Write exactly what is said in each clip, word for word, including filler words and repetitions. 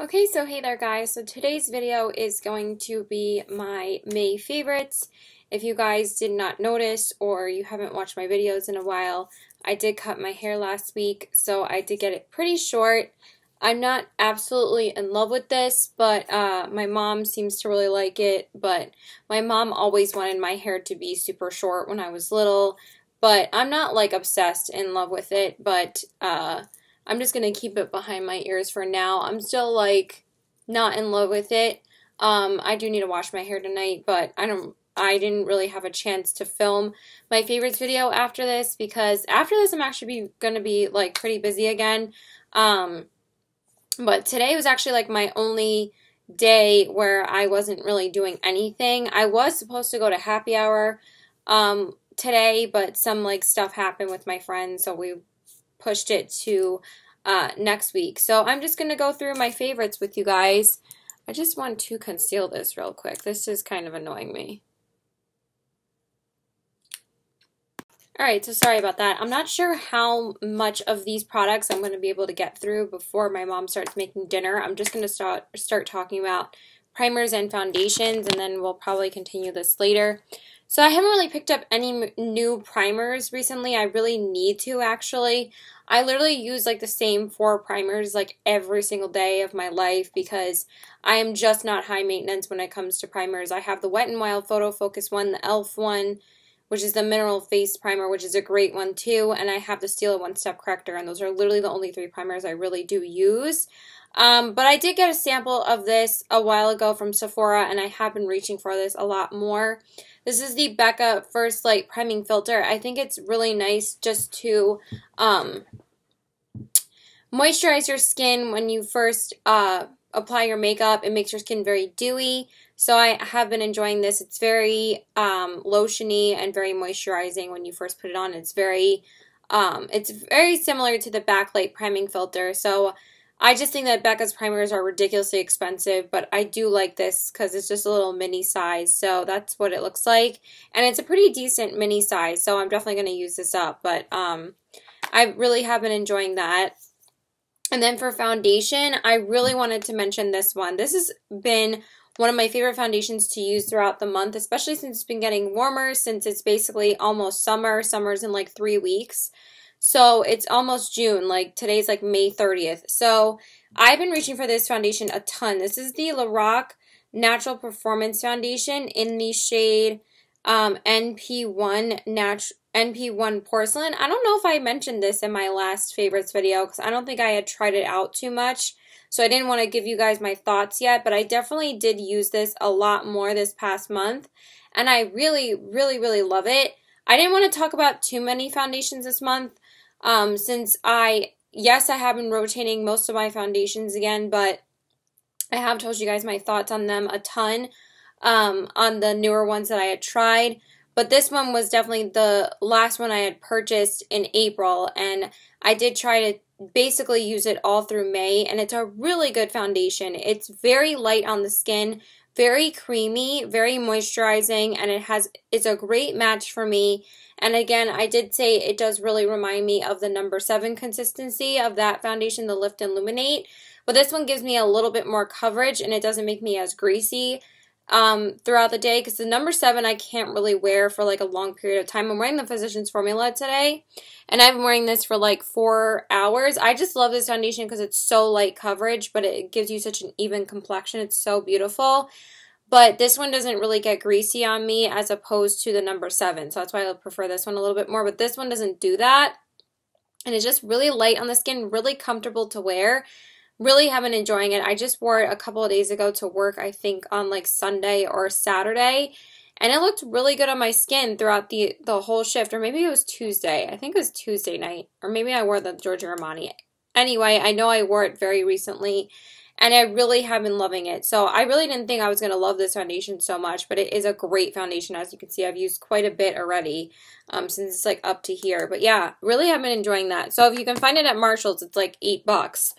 Okay, so hey there guys, so today's video is going to be my May favorites. If you guys did not notice or you haven't watched my videos in a while, I did cut my hair last week, so I did get it pretty short. I'm not absolutely in love with this, but uh, my mom seems to really like it, but my mom always wanted my hair to be super short when I was little, but I'm not like obsessed in love with it, but uh, I'm just going to keep it behind my ears for now. I'm still like not in love with it. Um, I do need to wash my hair tonight, but I don't, I didn't really have a chance to film my favorites video after this because after this I'm actually going to be like pretty busy again. Um, but today was actually like my only day where I wasn't really doing anything. I was supposed to go to happy hour um, today, but some like stuff happened with my friends, so we pushed it to uh, next week. So I'm just going to go through my favorites with you guys. I just want to conceal this real quick. This is kind of annoying me. Alright, so sorry about that. I'm not sure how much of these products I'm going to be able to get through before my mom starts making dinner. I'm just going to start, start talking about primers and foundations, and then we'll probably continue this later. So I haven't really picked up any new primers recently. I really need to, actually. I literally use like the same four primers like every single day of my life because I am just not high maintenance when it comes to primers. I have the Wet n Wild Photo Focus one, the e l f one, which is the Mineral Face Primer, which is a great one too, and I have the Stila One Step Corrector, and those are literally the only three primers I really do use. Um, but I did get a sample of this a while ago from Sephora, and I have been reaching for this a lot more. This is the Becca First Light Priming Filter. I think it's really nice just to um, moisturize your skin when you first uh, apply your makeup. It makes your skin very dewy. So I have been enjoying this. It's very um, lotiony and very moisturizing when you first put it on. It's very, um, it's very similar to the Backlight Priming Filter. So I just think that Becca's primers are ridiculously expensive, but I do like this because it's just a little mini size, so that's what it looks like. And it's a pretty decent mini size, so I'm definitely going to use this up, but um, I really have been enjoying that. And then for foundation, I really wanted to mention this one. This has been one of my favorite foundations to use throughout the month, especially since it's been getting warmer, since it's basically almost summer. Summer's in like three weeks. So it's almost June, like today's like May thirtieth. So I've been reaching for this foundation a ton. This is the Lorac Natural Performance Foundation in the shade um, N P one Natu- N P one Porcelain. I don't know if I mentioned this in my last favorites video because I don't think I had tried it out too much. So I didn't want to give you guys my thoughts yet, but I definitely did use this a lot more this past month. And I really, really, really love it. I didn't want to talk about too many foundations this month. Um, since I, yes, I have been rotating most of my foundations again, but I have told you guys my thoughts on them a ton, um, on the newer ones that I had tried, but this one was definitely the last one I had purchased in April, and I did try to basically use it all through May, and it's a really good foundation. It's very light on the skin, very creamy, very moisturizing, and it has, it's a great match for me. And again, I did say it does really remind me of the number seven consistency of that foundation, the Lift and Luminate. But this one gives me a little bit more coverage, and it doesn't make me as greasy um, throughout the day, because the number seven I can't really wear for like a long period of time. I'm wearing the Physician's Formula today, and I've been wearing this for like four hours. I just love this foundation because it's so light coverage, but it gives you such an even complexion. It's so beautiful. But this one doesn't really get greasy on me as opposed to the number seven. So that's why I prefer this one a little bit more. But this one doesn't do that. And it's just really light on the skin, really comfortable to wear. Really have been enjoying it. I just wore it a couple of days ago to work, I think on like Sunday or Saturday. And it looked really good on my skin throughout the, the whole shift. Or maybe it was Tuesday. I think it was Tuesday night. Or maybe I wore the Giorgio Armani. Anyway, I know I wore it very recently. And I really have been loving it. So I really didn't think I was going to love this foundation so much, but it is a great foundation. As you can see, I've used quite a bit already um, since it's like up to here. But yeah, really have been enjoying that. So if you can find it at Marshall's, it's like eight bucks.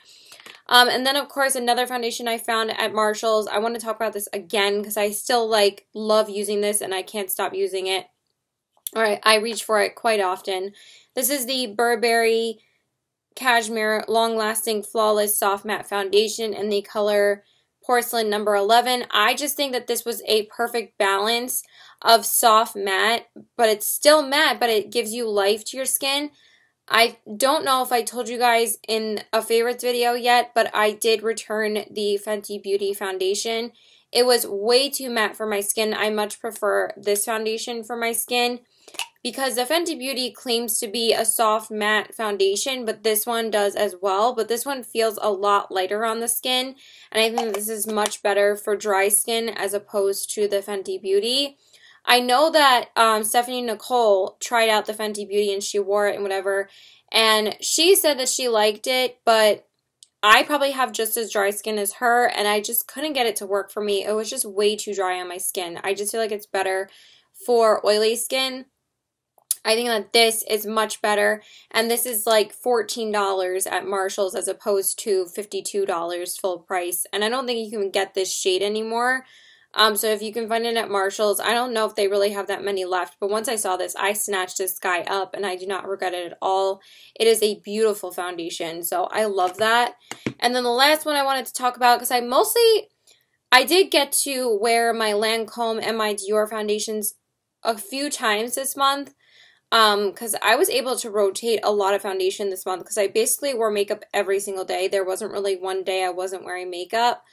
Um, and then of course, another foundation I found at Marshall's. I want to talk about this again because I still like love using this and I can't stop using it. All right, I reach for it quite often. This is the Burberry Cashmere Long Lasting Flawless Soft Matte Foundation in the color Porcelain number eleven. I just think that this was a perfect balance of soft matte, but it's still matte, but it gives you life to your skin. I don't know if I told you guys in a favorites video yet, but I did return the Fenty Beauty foundation. It was way too matte for my skin. I much prefer this foundation for my skin, because the Fenty Beauty claims to be a soft matte foundation, but this one does as well. But this one feels a lot lighter on the skin, and I think this is much better for dry skin as opposed to the Fenty Beauty. I know that um, Stephanie Nicole tried out the Fenty Beauty and she wore it and whatever, and she said that she liked it, but I probably have just as dry skin as her, and I just couldn't get it to work for me. It was just way too dry on my skin. I just feel like it's better for oily skin. I think that this is much better, and this is like fourteen dollars at Marshall's as opposed to fifty-two dollars full price, and I don't think you can get this shade anymore. Um, so if you can find it at Marshall's, I don't know if they really have that many left, but once I saw this, I snatched this guy up, and I do not regret it at all. It is a beautiful foundation, so I love that. And then the last one I wanted to talk about, because I mostly, I did get to wear my Lancome and my Dior foundations a few times this month, Um, because I was able to rotate a lot of foundation this month, because I basically wore makeup every single day. There wasn't really one day I wasn't wearing makeup,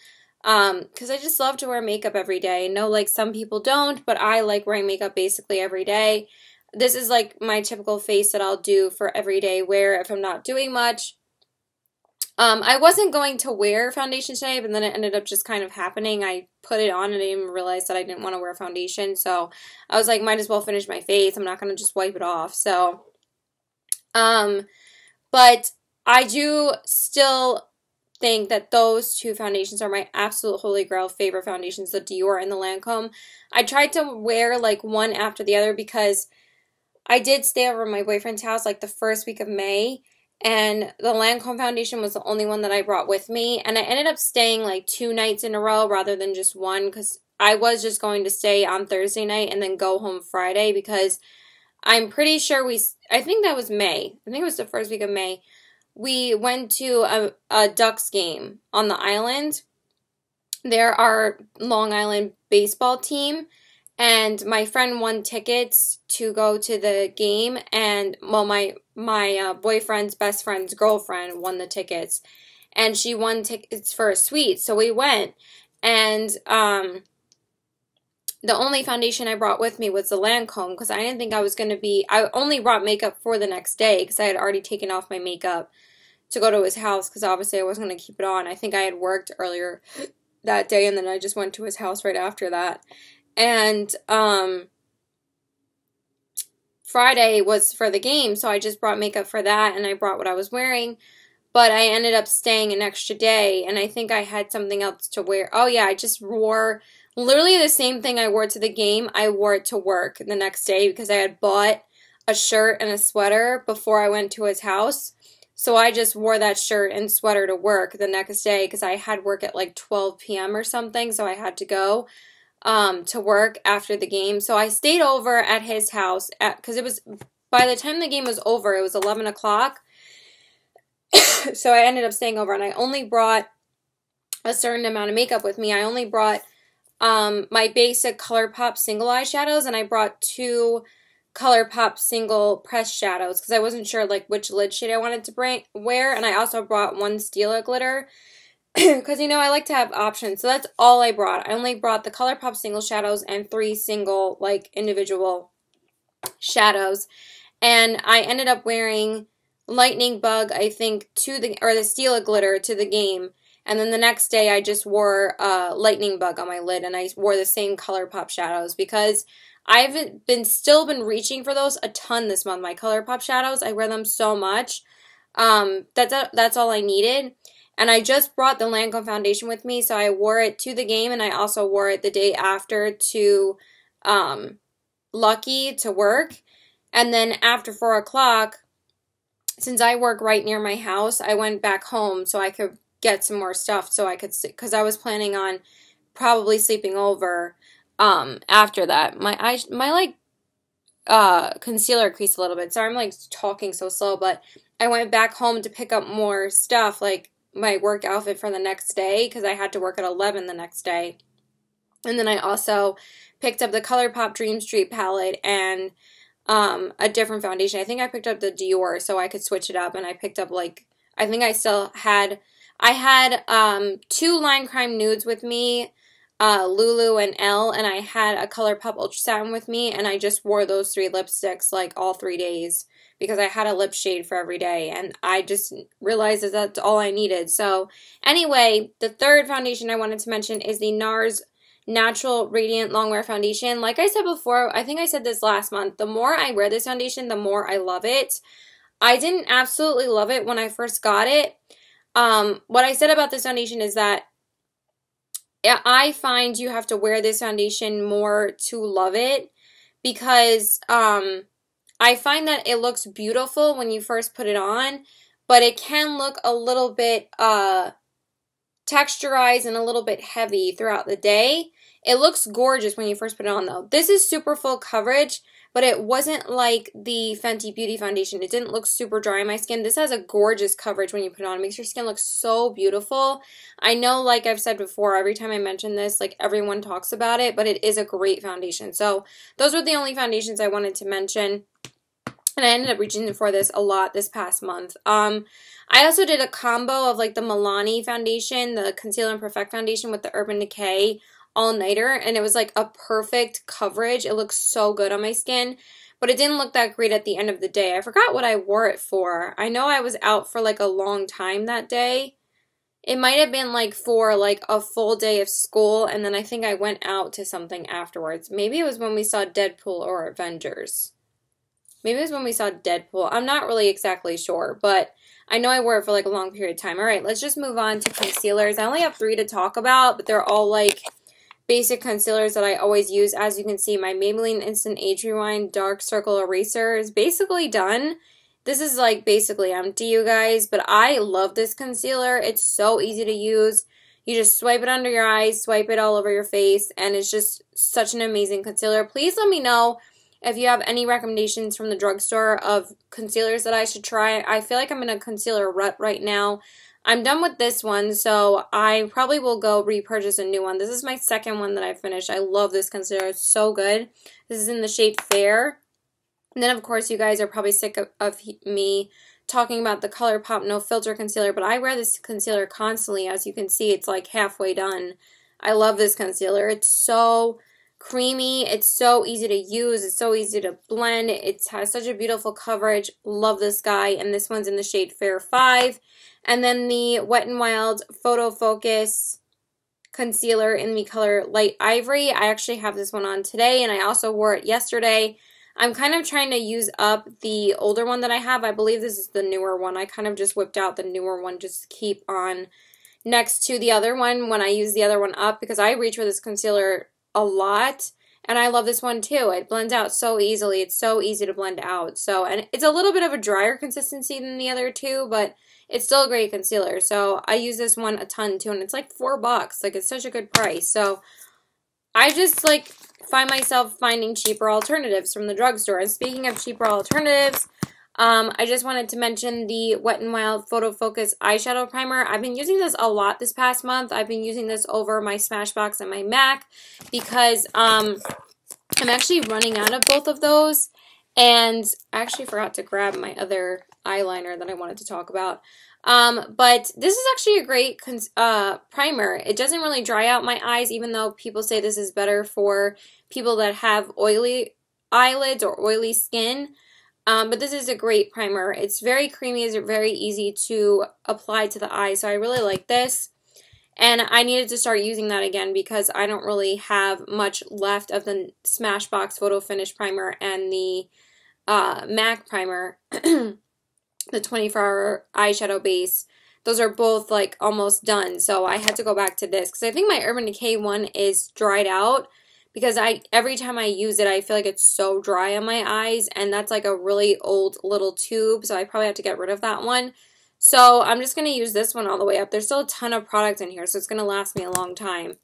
um, because I just love to wear makeup every day. I know, like, some people don't, but I like wearing makeup basically every day. This is, like, my typical face that I'll do for everyday wear if I'm not doing much. Um, I wasn't going to wear foundation today, but then it ended up just kind of happening. I put it on and I didn't even realize that I didn't want to wear foundation. So I was like, might as well finish my face. I'm not going to just wipe it off. So, um, but I do still think that those two foundations are my absolute holy grail favorite foundations, the Dior and the Lancome. I tried to wear like one after the other because I did stay over at my boyfriend's house like the first week of May. And the Lancome foundation was the only one that I brought with me. And I ended up staying like two nights in a row rather than just one, because I was just going to stay on Thursday night and then go home Friday, because I'm pretty sure we, I think that was May. I think it was the first week of May. We went to a, a Ducks game on the island. They're our Long Island baseball team. And my friend won tickets to go to the game, and, well, my my uh, boyfriend's best friend's girlfriend won the tickets, and she won tickets for a suite, so we went, and um, the only foundation I brought with me was the Lancome, because I didn't think I was going to be, I only brought makeup for the next day, because I had already taken off my makeup to go to his house, because obviously I wasn't going to keep it on. I think I had worked earlier that day, and then I just went to his house right after that. And um, Friday was for the game, so I just brought makeup for that, and I brought what I was wearing. But I ended up staying an extra day, and I think I had something else to wear. Oh, yeah, I just wore literally the same thing I wore to the game. I wore it to work the next day, because I had bought a shirt and a sweater before I went to his house. So I just wore that shirt and sweater to work the next day, because I had work at like twelve p m or something, so I had to go um to work after the game. So I stayed over at his house at, because it was, by the time the game was over, it was eleven o'clock. So I ended up staying over, and I only brought a certain amount of makeup with me. I only brought um my basic ColourPop single eyeshadows, and I brought two ColourPop single press shadows, because I wasn't sure like which lid shade I wanted to bring wear, and I also brought one Stila glitter, because, you know, I like to have options. So that's all I brought. I only brought the ColourPop single shadows and three single, like, individual shadows. And I ended up wearing Lightning Bug, I think, to the, or the Stila glitter to the game. And then the next day I just wore uh, Lightning Bug on my lid, and I wore the same ColourPop shadows, because I've been still been reaching for those a ton this month. My ColourPop shadows, I wear them so much. Um, that's, that's all I needed. And I just brought the Lancome foundation with me, so I wore it to the game, and I also wore it the day after to um, Lucky to work. And then after four o'clock, since I work right near my house, I went back home so I could get some more stuff, so I could, because I was planning on probably sleeping over um, after that. My, eye, my like, uh, concealer creased a little bit. Sorry, I'm, like, talking so slow, but I went back home to pick up more stuff, like my work outfit for the next day, because I had to work at eleven the next day. And then I also picked up the ColourPop Dream Street palette and um, a different foundation. I think I picked up the Dior so I could switch it up, and I picked up, like, I think I still had, I had um, two Lime Crime nudes with me, uh, Lulu and Elle, and I had a ColourPop Ultra Satin with me, and I just wore those three lipsticks, like, all three days, because I had a lip shade for every day, and I just realized that that's all I needed. So, anyway, the third foundation I wanted to mention is the NARS Natural Radiant Longwear Foundation. Like I said before, I think I said this last month, the more I wear this foundation, the more I love it. I didn't absolutely love it when I first got it. Um, what I said about this foundation is that I find you have to wear this foundation more to love it, because um, I find that it looks beautiful when you first put it on, but it can look a little bit uh, texturized and a little bit heavy throughout the day. It looks gorgeous when you first put it on, though. This is super full coverage, but it wasn't like the Fenty Beauty foundation. It didn't look super dry on my skin. This has a gorgeous coverage when you put it on. It makes your skin look so beautiful. I know, like I've said before, every time I mention this, like, everyone talks about it, but it is a great foundation. So those were the only foundations I wanted to mention, and I ended up reaching for this a lot this past month. Um, I also did a combo of, like, the Milani foundation, the Conceal and Perfect foundation, with the Urban Decay all-nighter, and it was like a perfect coverage. It looks so good on my skin, but it didn't look that great at the end of the day. I forgot what I wore it for. I know I was out for like a long time that day. It might have been like for like a full day of school, and then I think I went out to something afterwards. Maybe it was when we saw Deadpool or Avengers. Maybe it was when we saw Deadpool. I'm not really exactly sure, but I know I wore it for like a long period of time. Alright, let's just move on to concealers. I only have three to talk about, but they're all like basic concealers that I always use. As you can see, my Maybelline Instant Age Rewind Dark Circle Eraser is basically done. This is like basically empty, you guys, but I love this concealer. It's so easy to use. You just swipe it under your eyes, swipe it all over your face, and it's just such an amazing concealer. Please let me know if you have any recommendations from the drugstore of concealers that I should try. I feel like I'm in a concealer rut right now. I'm done with this one, so I probably will go repurchase a new one. This is my second one that I finished. I love this concealer. It's so good. This is in the shade Fair. And then, of course, you guys are probably sick of, of me talking about the ColourPop No Filter Concealer, but I wear this concealer constantly. As you can see, it's like halfway done. I love this concealer. It's so creamy. It's so easy to use. It's so easy to blend. It has such a beautiful coverage. Love this guy. And this one's in the shade Fair five. And then the Wet n Wild Photo Focus Concealer in the color Light Ivory. I actually have this one on today, and I also wore it yesterday. I'm kind of trying to use up the older one that I have. I believe this is the newer one. I kind of just whipped out the newer one just to keep on next to the other one when I use the other one up, because I reach for this concealer a lot, and I love this one too. It blends out so easily. It's so easy to blend out. So, and it's a little bit of a drier consistency than the other two, but it's still a great concealer. So I use this one a ton too, and it's like four bucks. Like, it's such a good price. So I just like find myself finding cheaper alternatives from the drugstore. And speaking of cheaper alternatives, um, I just wanted to mention the Wet n Wild Photo Focus Eyeshadow Primer. I've been using this a lot this past month. I've been using this over my Smashbox and my MAC, because um, I'm actually running out of both of those. And I actually forgot to grab my other eyeliner that I wanted to talk about. Um, but this is actually a great uh, primer. It doesn't really dry out my eyes, even though people say this is better for people that have oily eyelids or oily skin. Um, but this is a great primer. It's very creamy. It's very easy to apply to the eye, so I really like this. And I needed to start using that again, because I don't really have much left of the Smashbox Photo Finish Primer and the uh, MAC Primer, the twenty-four hour eyeshadow base. Those are both like almost done, so I had to go back to this, because I think my Urban Decay one is dried out, because I every time I use it, I feel like it's so dry on my eyes, and that's like a really old little tube, so I probably have to get rid of that one. So I'm just going to use this one all the way up. There's still a ton of product in here, so it's going to last me a long time.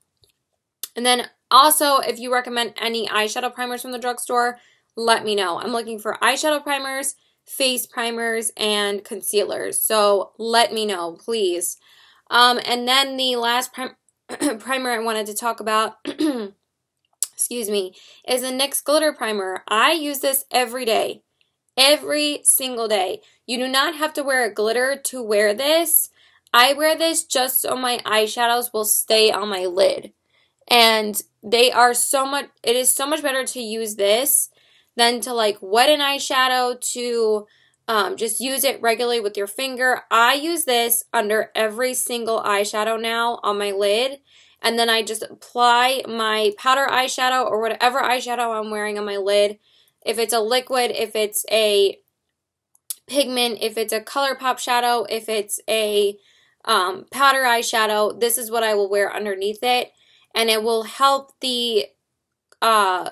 And then also, if you recommend any eyeshadow primers from the drugstore, let me know. I'm looking for eyeshadow primers, face primers and concealers. So let me know, please. Um, and then the last prim primer I wanted to talk about, excuse me, is the NYX Glitter Primer. I use this every day, every single day. You do not have to wear a glitter to wear this. I wear this just so my eyeshadows will stay on my lid. And they are so much, it is so much better to use this than to like wet an eyeshadow, to um, just use it regularly with your finger. I use this under every single eyeshadow now on my lid. And then I just apply my powder eyeshadow or whatever eyeshadow I'm wearing on my lid. If it's a liquid, if it's a pigment, if it's a ColourPop shadow, if it's a um, powder eyeshadow, this is what I will wear underneath it. And it will help the uh,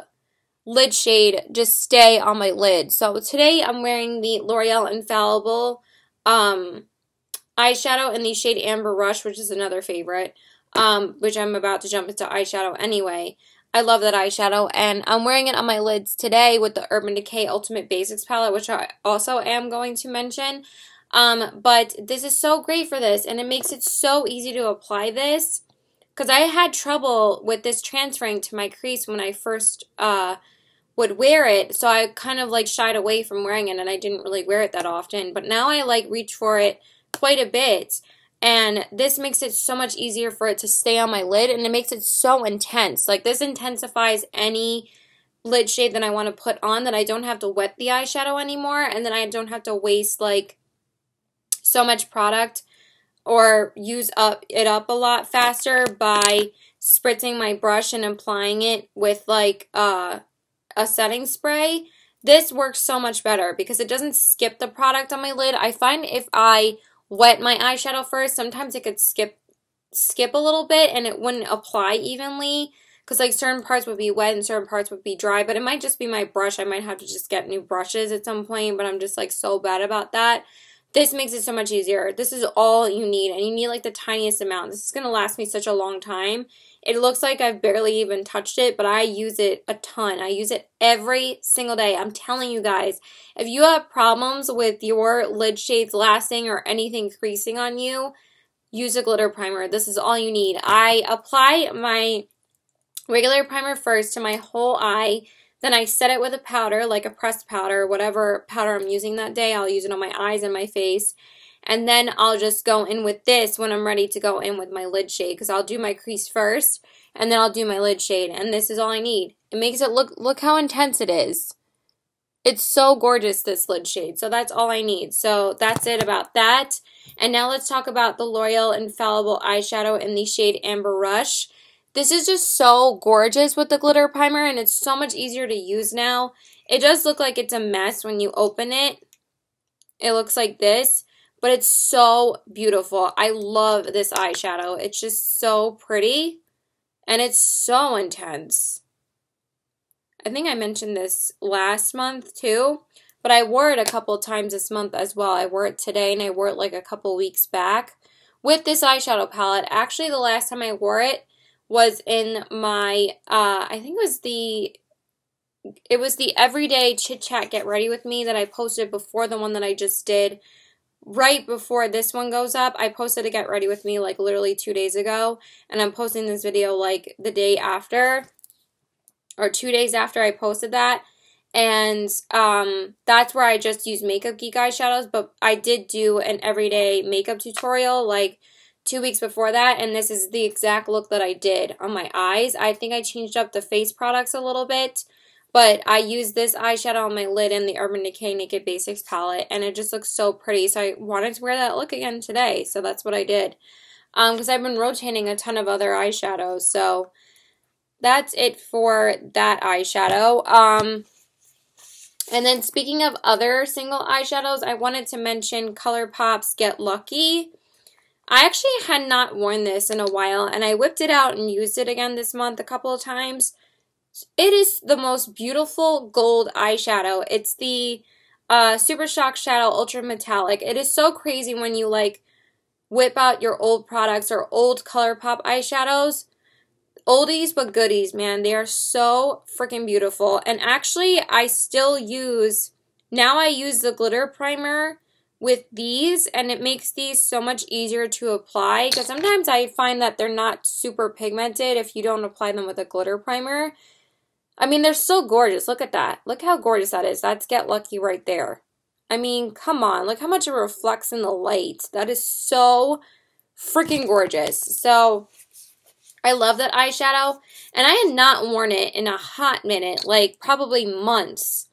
lid shade just stay on my lid. So today I'm wearing the L'Oreal Infallible um, eyeshadow in the shade Amber Rush, which is another favorite, um, which I'm about to jump into eyeshadow anyway. I love that eyeshadow, and I'm wearing it on my lids today with the Urban Decay Ultimate Basics palette, which I also am going to mention. Um, but this is so great for this, and it makes it so easy to apply this. Because I had trouble with this transferring to my crease when I first uh, would wear it. So I kind of like shied away from wearing it, and I didn't really wear it that often. But now I like reach for it quite a bit. And this makes it so much easier for it to stay on my lid. And it makes it so intense. Like this intensifies any lid shade that I want to put on, that I don't have to wet the eyeshadow anymore. And then I don't have to waste like so much product or use up it up a lot faster by spritzing my brush and applying it with like uh, a setting spray. This works so much better because it doesn't skip the product on my lid. I find if I wet my eyeshadow first, sometimes it could skip skip a little bit and it wouldn't apply evenly, because like certain parts would be wet and certain parts would be dry. But it might just be my brush. I might have to just get new brushes at some point, but I'm just like so bad about that. This makes it so much easier. This is all you need, and you need like the tiniest amount. This is going to last me such a long time. It looks like I've barely even touched it, but I use it a ton. I use it every single day. I'm telling you guys, if you have problems with your lid shades lasting or anything creasing on you, use a glitter primer. This is all you need. I apply my regular primer first to my whole eye. Then I set it with a powder, like a pressed powder, whatever powder I'm using that day. I'll use it on my eyes and my face. And then I'll just go in with this when I'm ready to go in with my lid shade, because I'll do my crease first and then I'll do my lid shade. And this is all I need. It makes it look, look how intense it is. It's so gorgeous, this lid shade. So that's all I need. So that's it about that. And now let's talk about the L'Oreal Infallible Eyeshadow in the shade Amber Rush. This is just so gorgeous with the glitter primer, and it's so much easier to use now. It does look like it's a mess when you open it. It looks like this, but it's so beautiful. I love this eyeshadow. It's just so pretty, and it's so intense. I think I mentioned this last month too, but I wore it a couple times this month as well. I wore it today, and I wore it like a couple weeks back with this eyeshadow palette. Actually, the last time I wore it was in my, uh, I think it was the, it was the Everyday Chit Chat Get Ready With Me that I posted before the one that I just did. Right before this one goes up, I posted a Get Ready With Me like literally two days ago. And I'm posting this video like the day after, or two days after I posted that. And um, that's where I just used Makeup Geek eyeshadows, but I did do an everyday makeup tutorial like two weeks before that, and this is the exact look that I did on my eyes. I think I changed up the face products a little bit, but I used this eyeshadow on my lid in the Urban Decay Naked Basics palette, and it just looks so pretty. So I wanted to wear that look again today, so that's what I did. Um, because I've been rotating a ton of other eyeshadows, so that's it for that eyeshadow. Um, and then speaking of other single eyeshadows, I wanted to mention ColourPop's Get Lucky. I actually had not worn this in a while, and I whipped it out and used it again this month a couple of times. It is the most beautiful gold eyeshadow. It's the uh, Super Shock Shadow Ultra Metallic. It is so crazy when you like whip out your old products or old ColourPop eyeshadows. Oldies but goodies, man. They are so freaking beautiful. And actually, I still use Now I use the glitter primer with these, and it makes these so much easier to apply, because sometimes I find that they're not super pigmented if you don't apply them with a glitter primer. I mean, they're so gorgeous. Look at that. Look how gorgeous that is. That's Get Lucky right there. I mean, come on. Look how much it reflects in the light. That is so freaking gorgeous. So I love that eyeshadow, and I had not worn it in a hot minute, like probably months.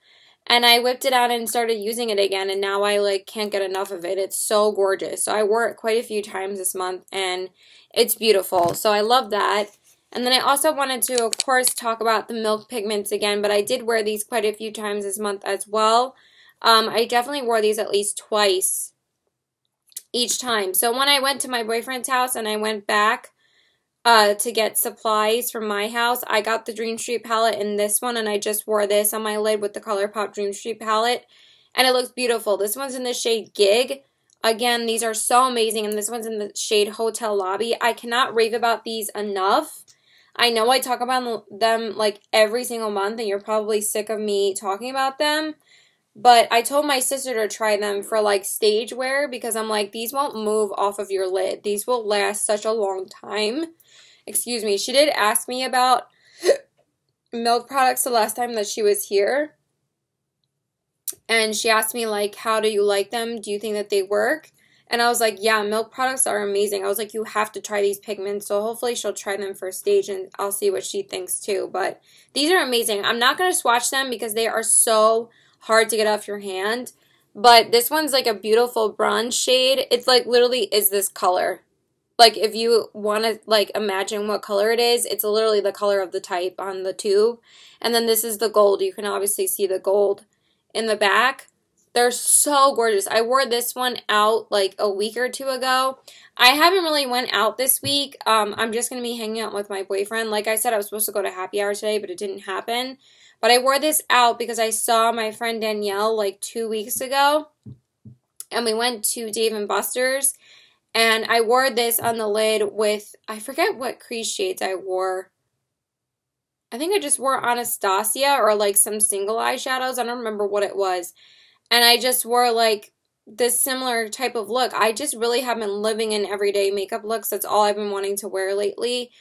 And I whipped it out and started using it again, and now I like can't get enough of it. It's so gorgeous. So I wore it quite a few times this month, and it's beautiful. So I love that. And then I also wanted to, of course, talk about the milk pigments again, but I did wear these quite a few times this month as well. Um, I definitely wore these at least twice each time. So when I went to my boyfriend's house and I went back Uh, to get supplies from my house, I got the Dream Street palette in this one, and I just wore this on my lid with the ColourPop Dream Street palette, and it looks beautiful. This one's in the shade Gig. Again, these are so amazing, and this one's in the shade Hotel Lobby. I cannot rave about these enough. I know I talk about them like every single month, and you're probably sick of me talking about them, but I told my sister to try them for like stage wear, because I'm like, these won't move off of your lid. These will last such a long time. Excuse me, she did ask me about milk products the last time that she was here. And she asked me, like, how do you like them? Do you think that they work? And I was like, yeah, milk products are amazing. I was like, you have to try these pigments. So hopefully she'll try them for stage, and I'll see what she thinks too. But these are amazing. I'm not going to swatch them because they are so hard to get off your hand. But this one's like a beautiful bronze shade. It's like literally is this color. Like, if you want to, like, imagine what color it is, it's literally the color of the type on the tube. And then this is the gold. You can obviously see the gold in the back. They're so gorgeous. I wore this one out, like, a week or two ago. I haven't really went out this week. Um, I'm just going to be hanging out with my boyfriend. Like I said, I was supposed to go to happy hour today, but it didn't happen. But I wore this out because I saw my friend Danielle, like, two weeks ago. And we went to Dave and Buster's. And I wore this on the lid with, I forget what crease shades I wore. I think I just wore Anastasia or like some single eyeshadows. I don't remember what it was. And I just wore like this similar type of look. I just really have been living in everyday makeup looks. That's all I've been wanting to wear lately.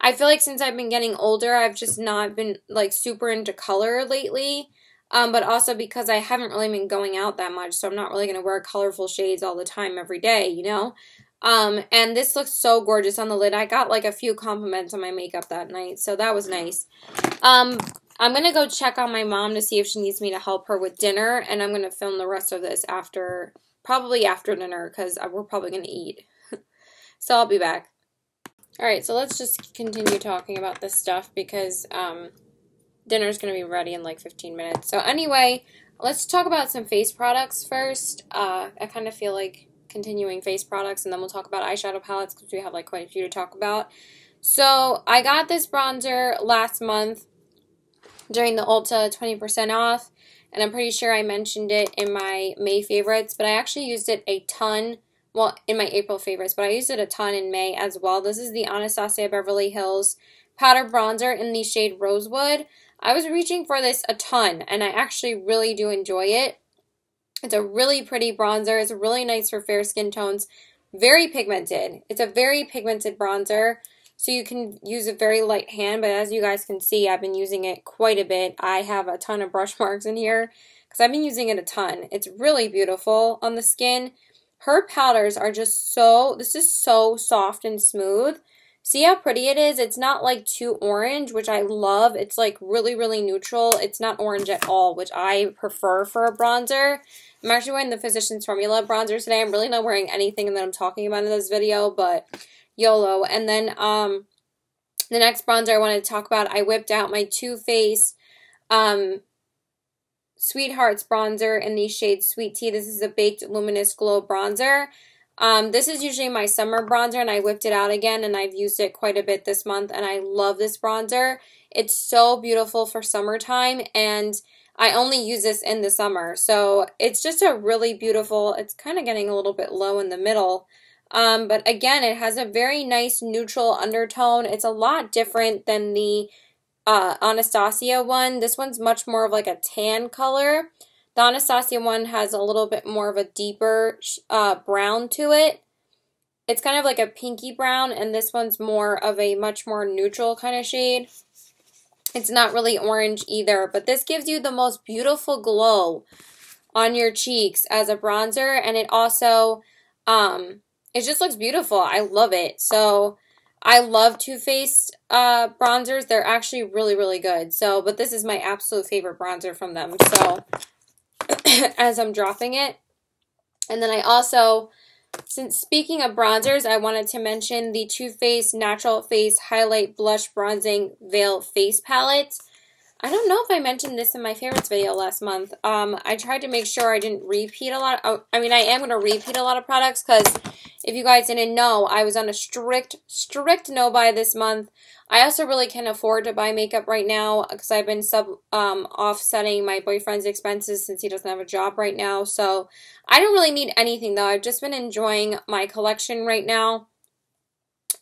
I feel like since I've been getting older, I've just not been like super into color lately. Um, but also because I haven't really been going out that much, so I'm not really going to wear colorful shades all the time every day, you know? Um, and this looks so gorgeous on the lid. I got like a few compliments on my makeup that night, so that was nice. Um, I'm going to go check on my mom to see if she needs me to help her with dinner, and I'm going to film the rest of this after, probably after dinner, because we're probably going to eat. So I'll be back. All right, so let's just continue talking about this stuff because um, dinner's going to be ready in like fifteen minutes. So anyway, let's talk about some face products first. Uh, I kind of feel like continuing face products, and then we'll talk about eyeshadow palettes because we have like quite a few to talk about. So I got this bronzer last month during the Ulta twenty percent off, and I'm pretty sure I mentioned it in my May favorites, but I actually used it a ton, well, in my April favorites, but I used it a ton in May as well. This is the Anastasia Beverly Hills powder bronzer in the shade Rosewood. I was reaching for this a ton, and I actually really do enjoy it. It's a really pretty bronzer. It's really nice for fair skin tones. Very pigmented. It's a very pigmented bronzer, so you can use a very light hand, but as you guys can see, I've been using it quite a bit. I have a ton of brush marks in here because I've been using it a ton. It's really beautiful on the skin. Her powders are just so, this is so soft and smooth. See how pretty it is? It's not like too orange, which I love. It's like really, really neutral. It's not orange at all, which I prefer for a bronzer. I'm actually wearing the Physician's Formula bronzer today. I'm really not wearing anything that I'm talking about in this video, but YOLO. And then um, the next bronzer I wanted to talk about, I whipped out my Too Faced um, Sweethearts bronzer in the shade Sweet Tea. This is a Baked Luminous Glow bronzer. Um, this is usually my summer bronzer, and I whipped it out again, and I've used it quite a bit this month, and I love this bronzer. It's so beautiful for summertime, and I only use this in the summer. So it's just a really beautiful, it's kind of getting a little bit low in the middle. Um, but again, it has a very nice neutral undertone. It's a lot different than the uh, Anastasia one. This one's much more of like a tan color. The Anastasia one has a little bit more of a deeper uh, brown to it. It's kind of like a pinky brown, and this one's more of a much more neutral kind of shade. It's not really orange either, but this gives you the most beautiful glow on your cheeks as a bronzer, and it also, um, it just looks beautiful. I love it. So I love Too Faced uh, bronzers. They're actually really, really good. So, but this is my absolute favorite bronzer from them. So as I'm dropping it, and then I also, since speaking of bronzers, I wanted to mention the Too Faced Natural Face Highlight Blush Bronzing Veil Face Palette. I don't know if I mentioned this in my favorites video last month. Um, I tried to make sure I didn't repeat a lot. Of, I mean, I am going to repeat a lot of products because if you guys didn't know, I was on a strict, strict no-buy this month. I also really can't afford to buy makeup right now because I've been sub um, offsetting my boyfriend's expenses since he doesn't have a job right now. So I don't really need anything, though. I've just been enjoying my collection right now.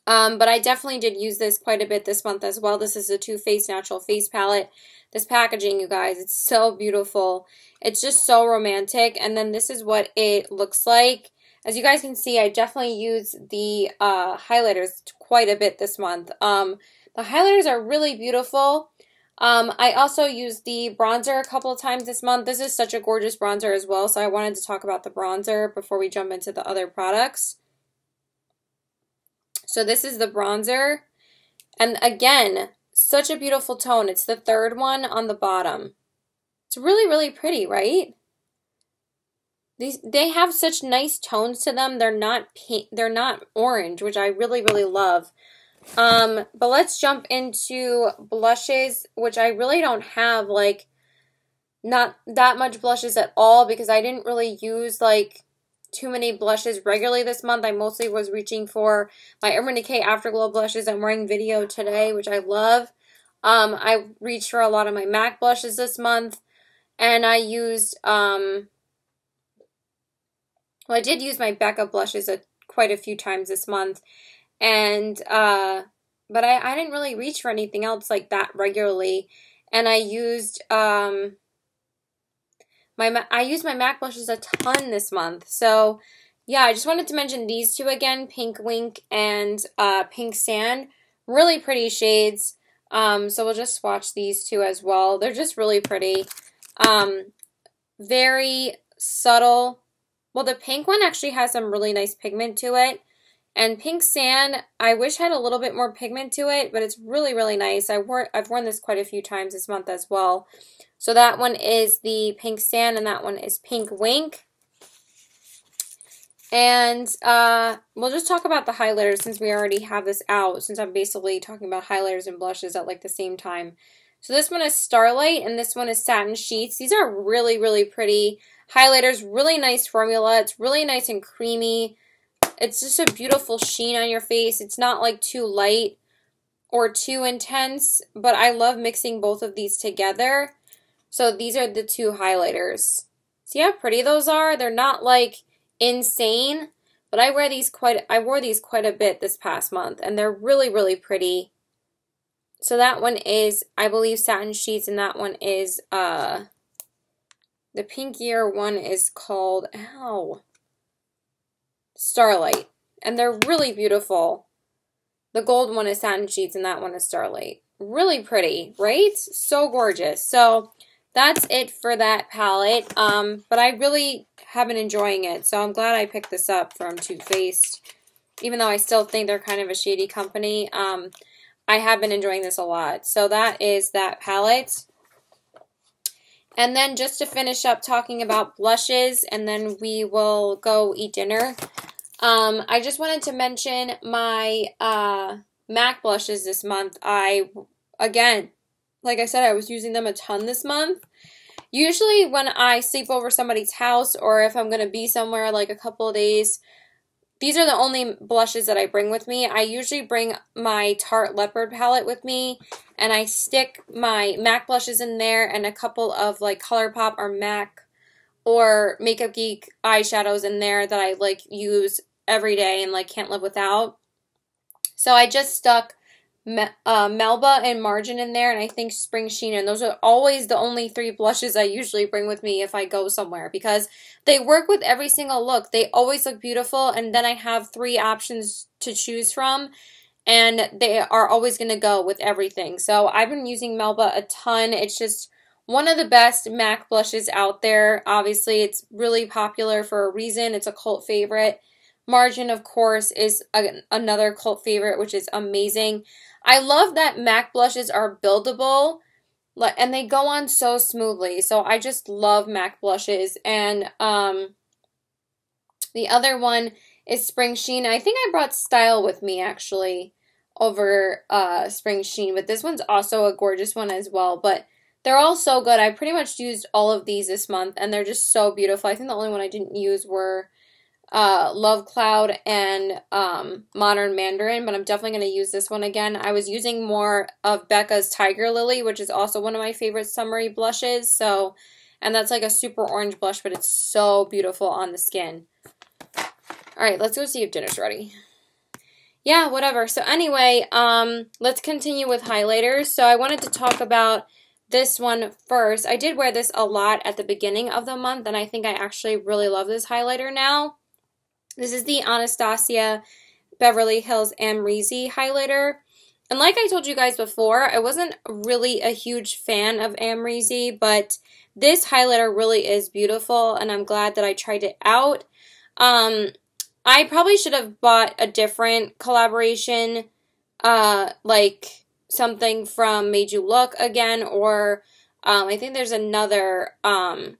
Um, but I definitely did use this quite a bit this month as well. This is the Too Faced Natural Face Palette. This packaging, you guys, it's so beautiful. It's just so romantic. And then this is what it looks like. As you guys can see, I definitely used the uh, highlighters quite a bit this month. Um, the highlighters are really beautiful. Um, I also used the bronzer a couple of times this month. This is such a gorgeous bronzer as well, so I wanted to talk about the bronzer before we jump into the other products. So this is the bronzer, and again, such a beautiful tone. It's the third one on the bottom. It's really, really pretty, right? These, they have such nice tones to them. They're not pink, they're not orange, which I really, really love. Um, but let's jump into blushes, which I really don't have, like, not that much blushes at all because I didn't really use, like, too many blushes regularly this month. I mostly was reaching for my Urban Decay Afterglow blushes. I'm wearing video today, which I love. Um, I reached for a lot of my MAC blushes this month, and I used, um, well, I did use my Becca blushes a, quite a few times this month, and, uh, but I, I didn't really reach for anything else like that regularly, and I used, um, My, I used my MAC blushes a ton this month. So, yeah, I just wanted to mention these two again, Pink Wink and uh, Pink Sand. Really pretty shades. Um, so we'll just swatch these two as well. They're just really pretty. Um, very subtle. Well, the pink one actually has some really nice pigment to it. And Pink Sand, I wish had a little bit more pigment to it, but it's really, really nice. I wore, I've worn this quite a few times this month as well. So that one is the Pink Sand, and that one is Pink Wink. And uh, we'll just talk about the highlighters since we already have this out, since I'm basically talking about highlighters and blushes at, like, the same time. So this one is Starlight, and this one is Satin Sheets. These are really, really pretty highlighters, really nice formula. It's really nice and creamy. It's just a beautiful sheen on your face. It's not, like, too light or too intense, but I love mixing both of these together. So these are the two highlighters. See how pretty those are? They're not, like, insane, but I wear these quite I wore these quite a bit this past month, and they're really, really pretty. So that one is, I believe, Satin Sheets, and that one is uh the pinkier one is called ow Starlight. And they're really beautiful. The gold one is Satin Sheets, and that one is Starlight. Really pretty, right? So gorgeous. So that's it for that palette, um, but I really have been enjoying it, so I'm glad I picked this up from Too Faced, even though I still think they're kind of a shady company. Um, I have been enjoying this a lot. So that is that palette. And then just to finish up talking about blushes, and then we will go eat dinner, um, I just wanted to mention my uh, MAC blushes this month. I, again, like I said, I was using them a ton this month. Usually when I sleep over somebody's house or if I'm going to be somewhere like a couple of days, these are the only blushes that I bring with me. I usually bring my Tarte Leopard palette with me, and I stick my MAC blushes in there and a couple of like ColourPop or MAC or Makeup Geek eyeshadows in there that I like use every day and like can't live without. So I just stuck uh, Melba and Margin in there, and I think Spring Sheen. And those are always the only three blushes I usually bring with me if I go somewhere, because they work with every single look. They always look beautiful, and then I have three options to choose from, and they are always going to go with everything. So I've been using Melba a ton. It's just one of the best MAC blushes out there. Obviously, it's really popular for a reason. It's a cult favorite. Margin, of course, is a, another cult favorite, which is amazing. I love that MAC blushes are buildable, and they go on so smoothly. So I just love MAC blushes. And um, the other one is Spring Sheen. I think I brought Style with me, actually, over uh, Spring Sheen. But this one's also a gorgeous one as well. But they're all so good. I pretty much used all of these this month, and they're just so beautiful. I think the only one I didn't use were uh, Love Cloud and um, Modern Mandarin, but I'm definitely going to use this one again. I was using more of Becca's Tiger Lily, which is also one of my favorite summery blushes. So, and that's like a super orange blush, but it's so beautiful on the skin. All right, let's go see if dinner's ready. Yeah, whatever. So anyway, um, let's continue with highlighters. So I wanted to talk about this one first. I did wear this a lot at the beginning of the month, and I think I actually really love this highlighter now. This is the Anastasia Beverly Hills Amrezy highlighter. And like I told you guys before, I wasn't really a huge fan of Amrezy, but this highlighter really is beautiful, and I'm glad that I tried it out. Um, I probably should have bought a different collaboration, uh, like something from Made You Look again, or um, I think there's another um,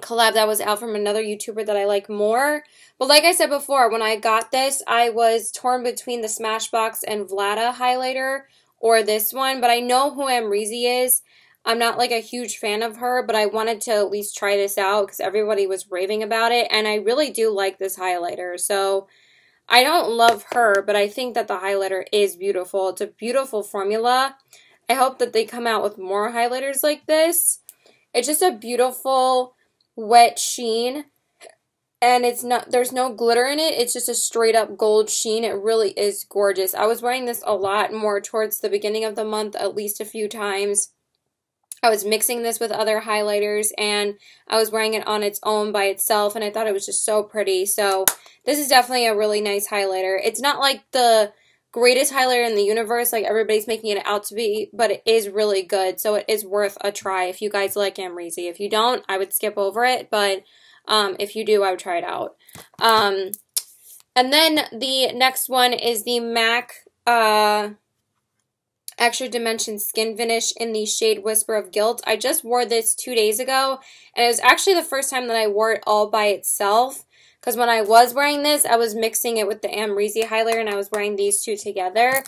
collab that was out from another YouTuber that I like more. But like I said before, when I got this, I was torn between the Smashbox and Vlada highlighter or this one, but I know who Amrezy is. I'm not like a huge fan of her, but I wanted to at least try this out because everybody was raving about it, and I really do like this highlighter. So I don't love her, but I think that the highlighter is beautiful. It's a beautiful formula. I hope that they come out with more highlighters like this. It's just a beautiful wet sheen, and it's not, there's no glitter in it. It's just a straight up gold sheen. It really is gorgeous. I was wearing this a lot more towards the beginning of the month, at least a few times. I was mixing this with other highlighters, and I was wearing it on its own by itself, and I thought it was just so pretty. So this is definitely a really nice highlighter. It's not like the greatest highlighter in the universe, like everybody's making it out to be, but it is really good. So it is worth a try if you guys like Amrezy. If you don't, I would skip over it, but um, if you do, I would try it out. Um, and then the next one is the MAC uh, Extra Dimension Skin Finish in the shade Whisper of Guilt. I just wore this two days ago, and it was actually the first time that I wore it all by itself, because when I was wearing this, I was mixing it with the Amrezy highlighter, and I was wearing these two together.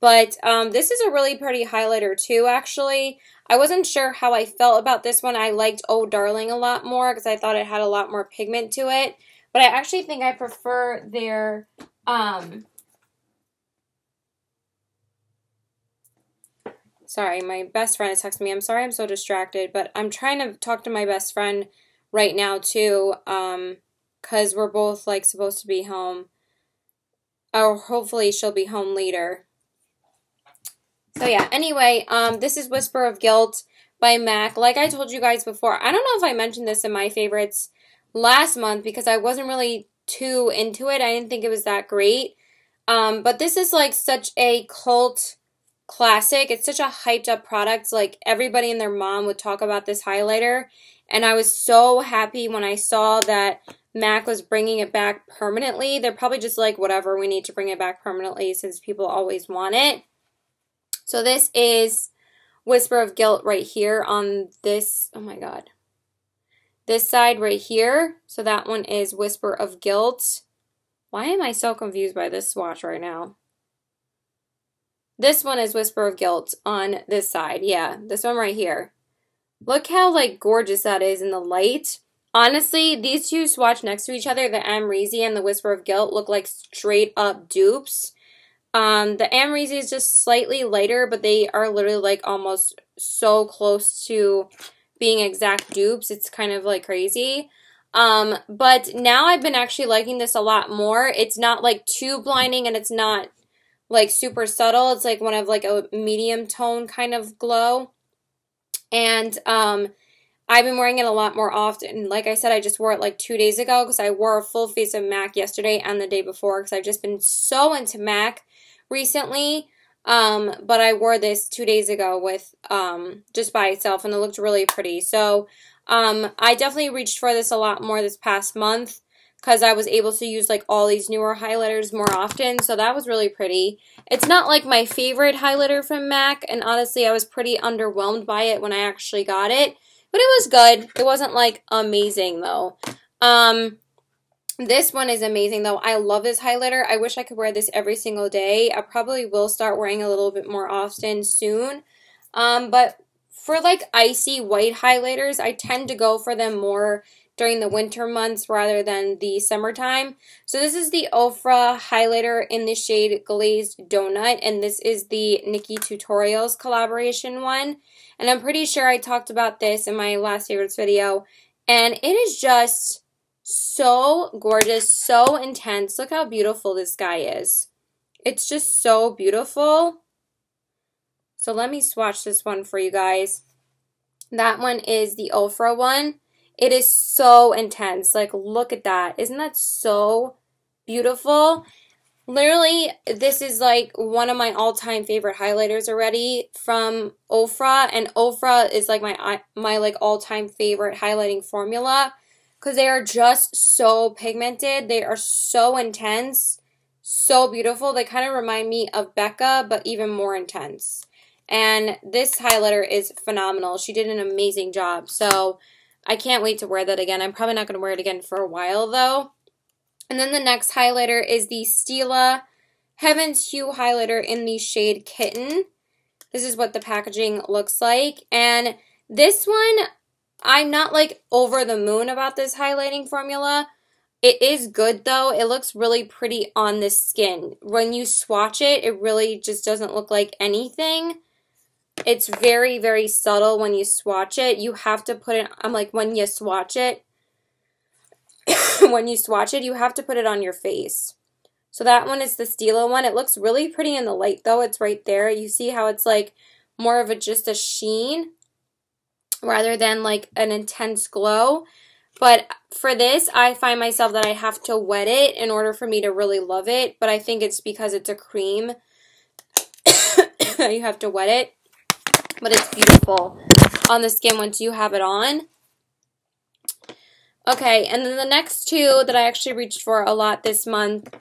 But um, this is a really pretty highlighter too, actually. I wasn't sure how I felt about this one. I liked Oh Darling a lot more because I thought it had a lot more pigment to it. But I actually think I prefer their... Um, Sorry, my best friend has texted me. I'm sorry I'm so distracted, but I'm trying to talk to my best friend right now too, um, because we're both like supposed to be home. Or hopefully she'll be home later. So yeah, anyway, um, this is Whisper of Guilt by MAC. Like I told you guys before, I don't know if I mentioned this in my favorites last month because I wasn't really too into it. I didn't think it was that great. Um, but this is like such a cult classic. It's such a hyped up product. Like everybody and their mom would talk about this highlighter, and I was so happy when I saw that MAC was bringing it back permanently. They're probably just like, whatever, we need to bring it back permanently since people always want it. So this is Whisper of Guilt right here on this, oh my god, this side right here. So that one is Whisper of Guilt. Why am I so confused by this swatch right now? This one is Whisper of Guilt on this side. Yeah, this one right here. Look how, like, gorgeous that is in the light. Honestly, these two swatch next to each other, the Amrezy and the Whisper of Guilt, look like straight-up dupes. Um, the Amrezy is just slightly lighter, but they are literally, like, almost so close to being exact dupes. It's kind of, like, crazy. Um, but now I've been actually liking this a lot more. It's not, like, too blinding, and it's not like super subtle. It's like one of like a medium tone kind of glow. And um, I've been wearing it a lot more often. Like I said, I just wore it like two days ago because I wore a full face of MAC yesterday and the day before because I've just been so into MAC recently. Um, but I wore this two days ago with um, just by itself, and it looked really pretty. So um, I definitely reached for this a lot more this past month, because I was able to use like all these newer highlighters more often, so that was really pretty. It's not like my favorite highlighter from MAC, and honestly I was pretty underwhelmed by it when I actually got it, but it was good. It wasn't like amazing though. Um, this one is amazing though. I love this highlighter. I wish I could wear this every single day. I probably will start wearing a little bit more often soon, um, but for like icy white highlighters, I tend to go for them more during the winter months rather than the summertime. So this is the Ofra highlighter in the shade Glazed Donut, and this is the Nikki Tutorials collaboration one. And I'm pretty sure I talked about this in my last favorites video. And it is just so gorgeous, so intense. Look how beautiful this guy is. It's just so beautiful. So let me swatch this one for you guys. That one is the Ofra one. It is so intense. Like, look at that. Isn't that so beautiful? Literally, this is like one of my all-time favorite highlighters already from Ofra. And Ofra is like my, my like all-time favorite highlighting formula, because they are just so pigmented. They are so intense, so beautiful. They kind of remind me of Becca, but even more intense. And this highlighter is phenomenal. She did an amazing job. So I can't wait to wear that again. I'm probably not going to wear it again for a while, though. And then the next highlighter is the Stila Heaven's Hue highlighter in the shade Kitten. This is what the packaging looks like. And this one, I'm not, like, over the moon about this highlighting formula. It is good, though. It looks really pretty on the skin. When you swatch it, it really just doesn't look like anything. It's very, very subtle when you swatch it. You have to put it, I'm like, when you swatch it, when you swatch it, you have to put it on your face. So that one is the Stila one. It looks really pretty in the light, though. It's right there. You see how it's like more of a, just a sheen rather than like an intense glow. But for this, I find myself that I have to wet it in order for me to really love it. But I think it's because it's a cream. You have to wet it. But it's beautiful on the skin once you have it on. Okay, and then the next two that I actually reached for a lot this month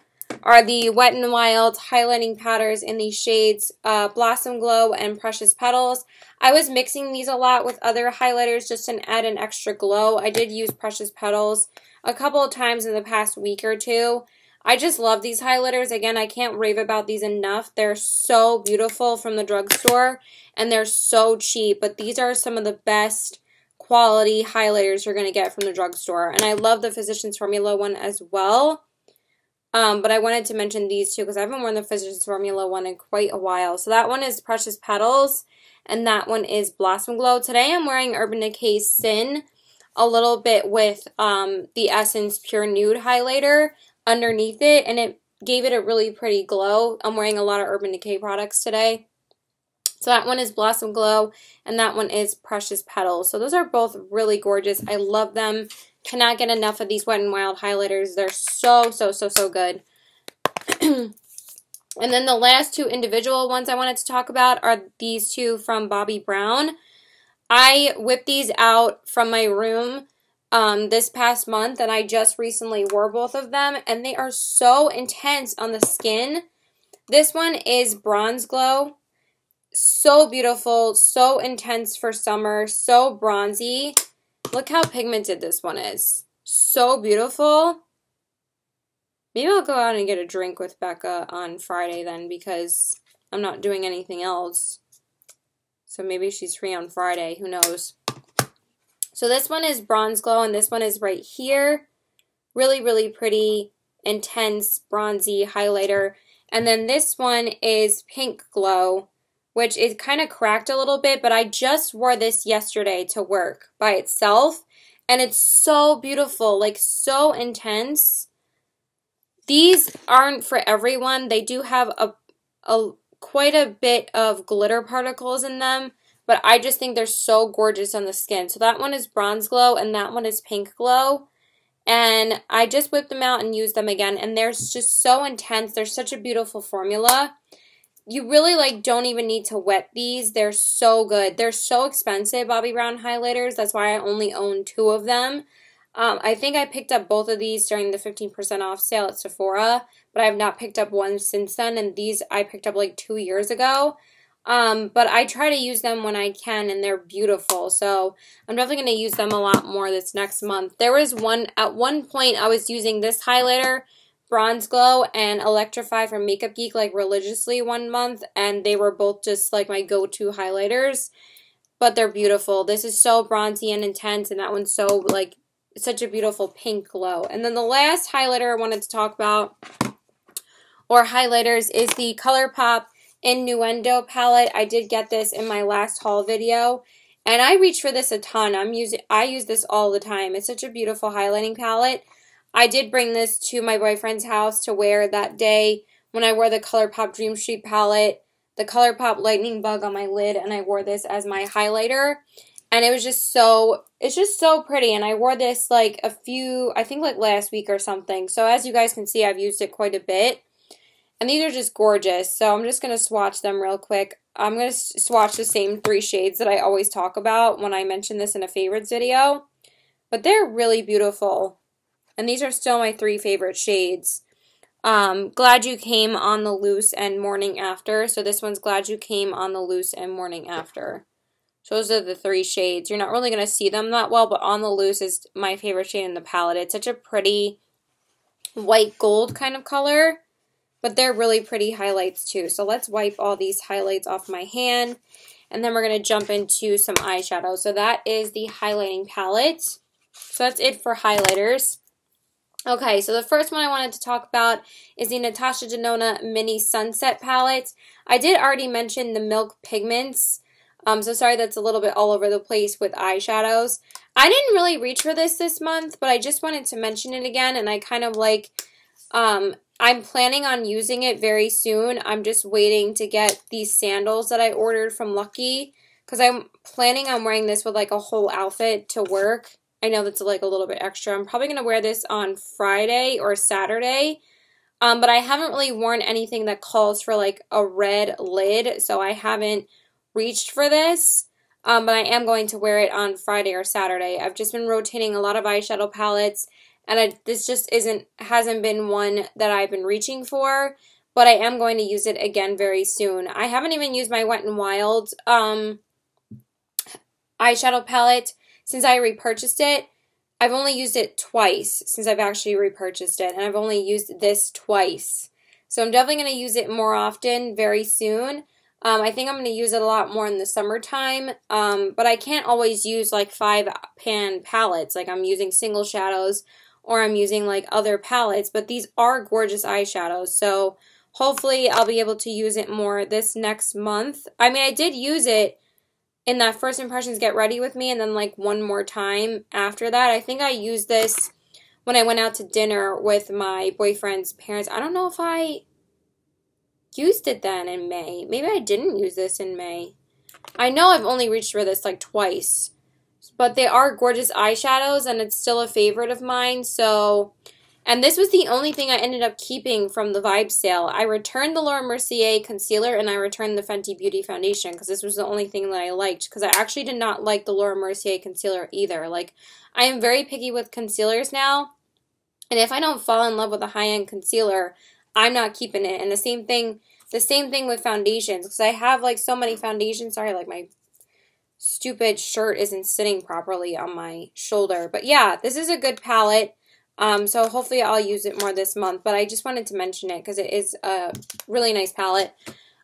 are the Wet n Wild highlighting powders in the shades uh, Blossom Glow and Precious Petals. I was mixing these a lot with other highlighters just to add an extra glow. I did use Precious Petals a couple of times in the past week or two. I just love these highlighters. Again, I can't rave about these enough. They're so beautiful from the drugstore, and they're so cheap. But these are some of the best quality highlighters you're going to get from the drugstore. And I love the Physician's Formula one as well. Um, but I wanted to mention these two because I haven't worn the Physician's Formula one in quite a while. So that one is Precious Petals, and that one is Blossom Glow. Today I'm wearing Urban Decay Sin a little bit with um, the Essence Pure Nude highlighter underneath it, and it gave it a really pretty glow. I'm wearing a lot of Urban Decay products today. So that one is Blossom Glow, and that one is Precious Petals. So those are both really gorgeous. I love them. Cannot get enough of these Wet n Wild highlighters. They're so, so, so, so good. And then the last two individual ones I wanted to talk about are these two from Bobbi Brown. I whipped these out from my room Um, this past month, and I just recently wore both of them, and they are so intense on the skin. This one is Bronze Glow. So beautiful, so intense for summer, so bronzy. Look how pigmented this one is. So beautiful. Maybe I'll go out and get a drink with Becca on Friday then, because I'm not doing anything else. So maybe she's free on Friday, who knows. So this one is Bronze Glow, and this one is right here. Really, really pretty, intense, bronzy highlighter. And then this one is Pink Glow, which is kind of cracked a little bit, but I just wore this yesterday to work by itself. And it's so beautiful, like so intense. These aren't for everyone. They do have a, a quite a bit of glitter particles in them, but I just think they're so gorgeous on the skin. So that one is Bronze Glow and that one is Pink Glow. And I just whipped them out and used them again, and they're just so intense. They're such a beautiful formula. You really, like, don't even need to wet these. They're so good. They're so expensive, Bobbi Brown highlighters. That's why I only own two of them. Um, I think I picked up both of these during the fifteen percent off sale at Sephora, but I have not picked up one since then, and these I picked up, like, two years ago. Um, but I try to use them when I can, and they're beautiful. So I'm definitely going to use them a lot more this next month. There was one, at one point I was using this highlighter, Bronze Glow, and Electrify from Makeup Geek, like, religiously one month. And they were both just, like, my go-to highlighters. But they're beautiful. This is so bronzy and intense, and that one's so, like, such a beautiful pink glow. And then the last highlighter I wanted to talk about, or highlighters, is the ColourPop Innuendo palette. I did get this in my last haul video, and I reach for this a ton. I'm using, I use this all the time. It's such a beautiful highlighting palette. I did bring this to my boyfriend's house to wear that day when I wore the ColourPop Dream Street palette, the ColourPop Lightning Bug on my lid, and I wore this as my highlighter. And it was just so, it's just so pretty. And I wore this, like, a few, I think, like, last week or something. So as you guys can see, I've used it quite a bit. And these are just gorgeous. So I'm just going to swatch them real quick. I'm going to swatch the same three shades that I always talk about when I mention this in a favorites video. But they're really beautiful. And these are still my three favorite shades. Um, Glad You Came on the Loose and Morning After. So this one's Glad You Came on the Loose and Morning After. So those are the three shades. You're not really going to see them that well, but On the Loose is my favorite shade in the palette. It's such a pretty white gold kind of color, but they're really pretty highlights too. So let's wipe all these highlights off my hand, and then we're going to jump into some eyeshadow. So that is the highlighting palette. So that's it for highlighters. Okay, so the first one I wanted to talk about is the Natasha Denona Mini Sunset palette. I did already mention the Milk Pigments. Um, so sorry that's a little bit all over the place with eyeshadows. I didn't really reach for this this month, but I just wanted to mention it again, and I kind of like, um, I'm planning on using it very soon. I'm just waiting to get these sandals that I ordered from Lucky, because I'm planning on wearing this with, like, a whole outfit to work. I know that's, like, a little bit extra. I'm probably going to wear this on Friday or Saturday, um, but I haven't really worn anything that calls for, like, a red lid, so I haven't reached for this, um, but I am going to wear it on Friday or Saturday. I've just been rotating a lot of eyeshadow palettes, and I, this just isn't hasn't been one that I've been reaching for, but I am going to use it again very soon. I haven't even used my Wet n Wild um, eyeshadow palette since I repurchased it. I've only used it twice since I've actually repurchased it, and I've only used this twice. So I'm definitely going to use it more often very soon. Um, I think I'm going to use it a lot more in the summertime, um, but I can't always use, like, five pan palettes. Like, I'm using single shadows, or I'm using, like, other palettes, but these are gorgeous eyeshadows, so hopefully I'll be able to use it more this next month. I mean, I did use it in that First Impressions Get Ready With Me, and then, like, one more time after that. I think I used this when I went out to dinner with my boyfriend's parents. I don't know if I used it then in May. Maybe I didn't use this in May. I know I've only reached for this, like, twice. But they are gorgeous eyeshadows, and it's still a favorite of mine. So, and this was the only thing I ended up keeping from the Vibe sale. I returned the Laura Mercier concealer, and I returned the Fenty Beauty foundation, because this was the only thing that I liked. Because I actually did not like the Laura Mercier concealer either. Like, I am very picky with concealers now. And if I don't fall in love with a high-end concealer, I'm not keeping it. And the same thing, the same thing with foundations, because I have, like, so many foundations. Sorry, like, my stupid shirt isn't sitting properly on my shoulder. But yeah, this is a good palette. Um, so hopefully I'll use it more this month. But I just wanted to mention it because it is a really nice palette.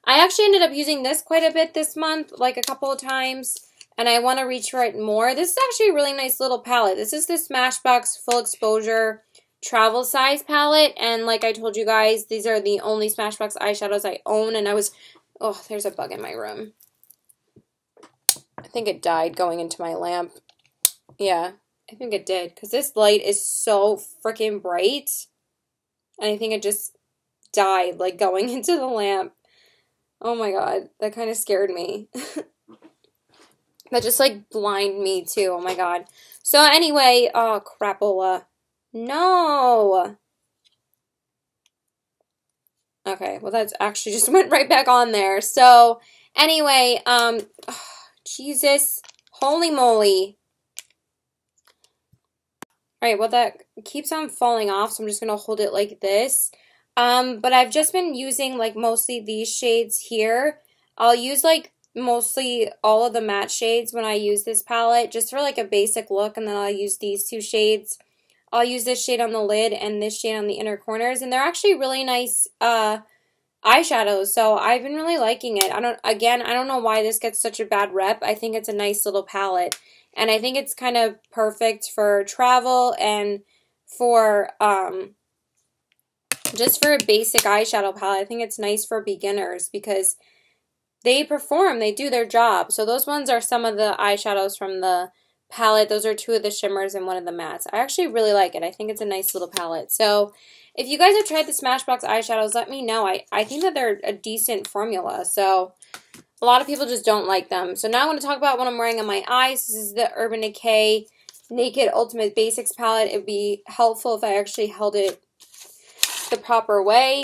I actually ended up using this quite a bit this month, like a couple of times, and I want to reach for it more. This is actually a really nice little palette. This is the Smashbox Full Exposure Travel Size palette, and like I told you guys, these are the only Smashbox eyeshadows I own. And I was, oh, there's a bug in my room. I think it died going into my lamp. Yeah, I think it did, because this light is so freaking bright, and I think it just died, like, going into the lamp. Oh my god, that kind of scared me. That just like blinded me too, oh my god. So anyway, oh crapola. No! Okay, well that's actually just went right back on there. So anyway, um, oh, Jesus, holy moly. Alright, well that keeps on falling off, so I'm just going to hold it like this. Um, but I've just been using like mostly these shades here. I'll use like mostly all of the matte shades when I use this palette just for like a basic look, and then I'll use these two shades. I'll use this shade on the lid and this shade on the inner corners, and they're actually really nice uh, eyeshadows, so I've been really liking it. I don't, again, I don't know why this gets such a bad rep. I think it's a nice little palette, and I think it's kind of perfect for travel and for um, just for a basic eyeshadow palette. I think it's nice for beginners because they perform, they do their job. So those ones are some of the eyeshadows from the palette. Those are two of the shimmers and one of the mattes. I actually really like it. I think it's a nice little palette. So if you guys have tried the Smashbox eyeshadows, let me know. I, I think that they're a decent formula. So a lot of people just don't like them. So now I want to talk about what I'm wearing on my eyes. This is the Urban Decay Naked Ultimate Basics palette. It would be helpful if I actually held it the proper way.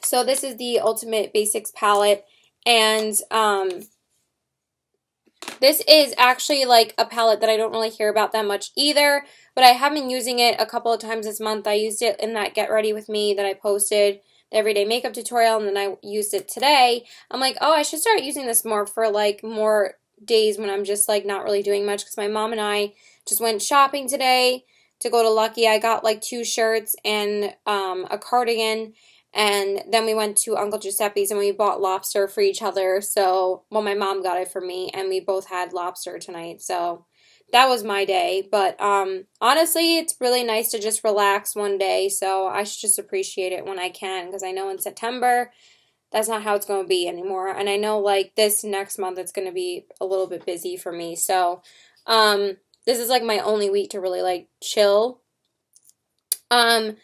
So this is the Ultimate Basics palette. And um, this is actually like a palette that I don't really hear about that much either, but I have been using it a couple of times this month. I used it in that Get Ready With Me that I posted, the everyday makeup tutorial, and then I used it today. I'm like, oh, I should start using this more for like more days when I'm just like not really doing much, because my mom and I just went shopping today to go to Lucky. I got like two shirts and um, a cardigan. And then we went to Uncle Giuseppe's and we bought lobster for each other. So, well, my mom got it for me and we both had lobster tonight. So that was my day. But um, honestly, it's really nice to just relax one day. So I should just appreciate it when I can, because I know in September, that's not how it's going to be anymore. And I know like this next month, it's going to be a little bit busy for me. So um, this is like my only week to really like chill. Um...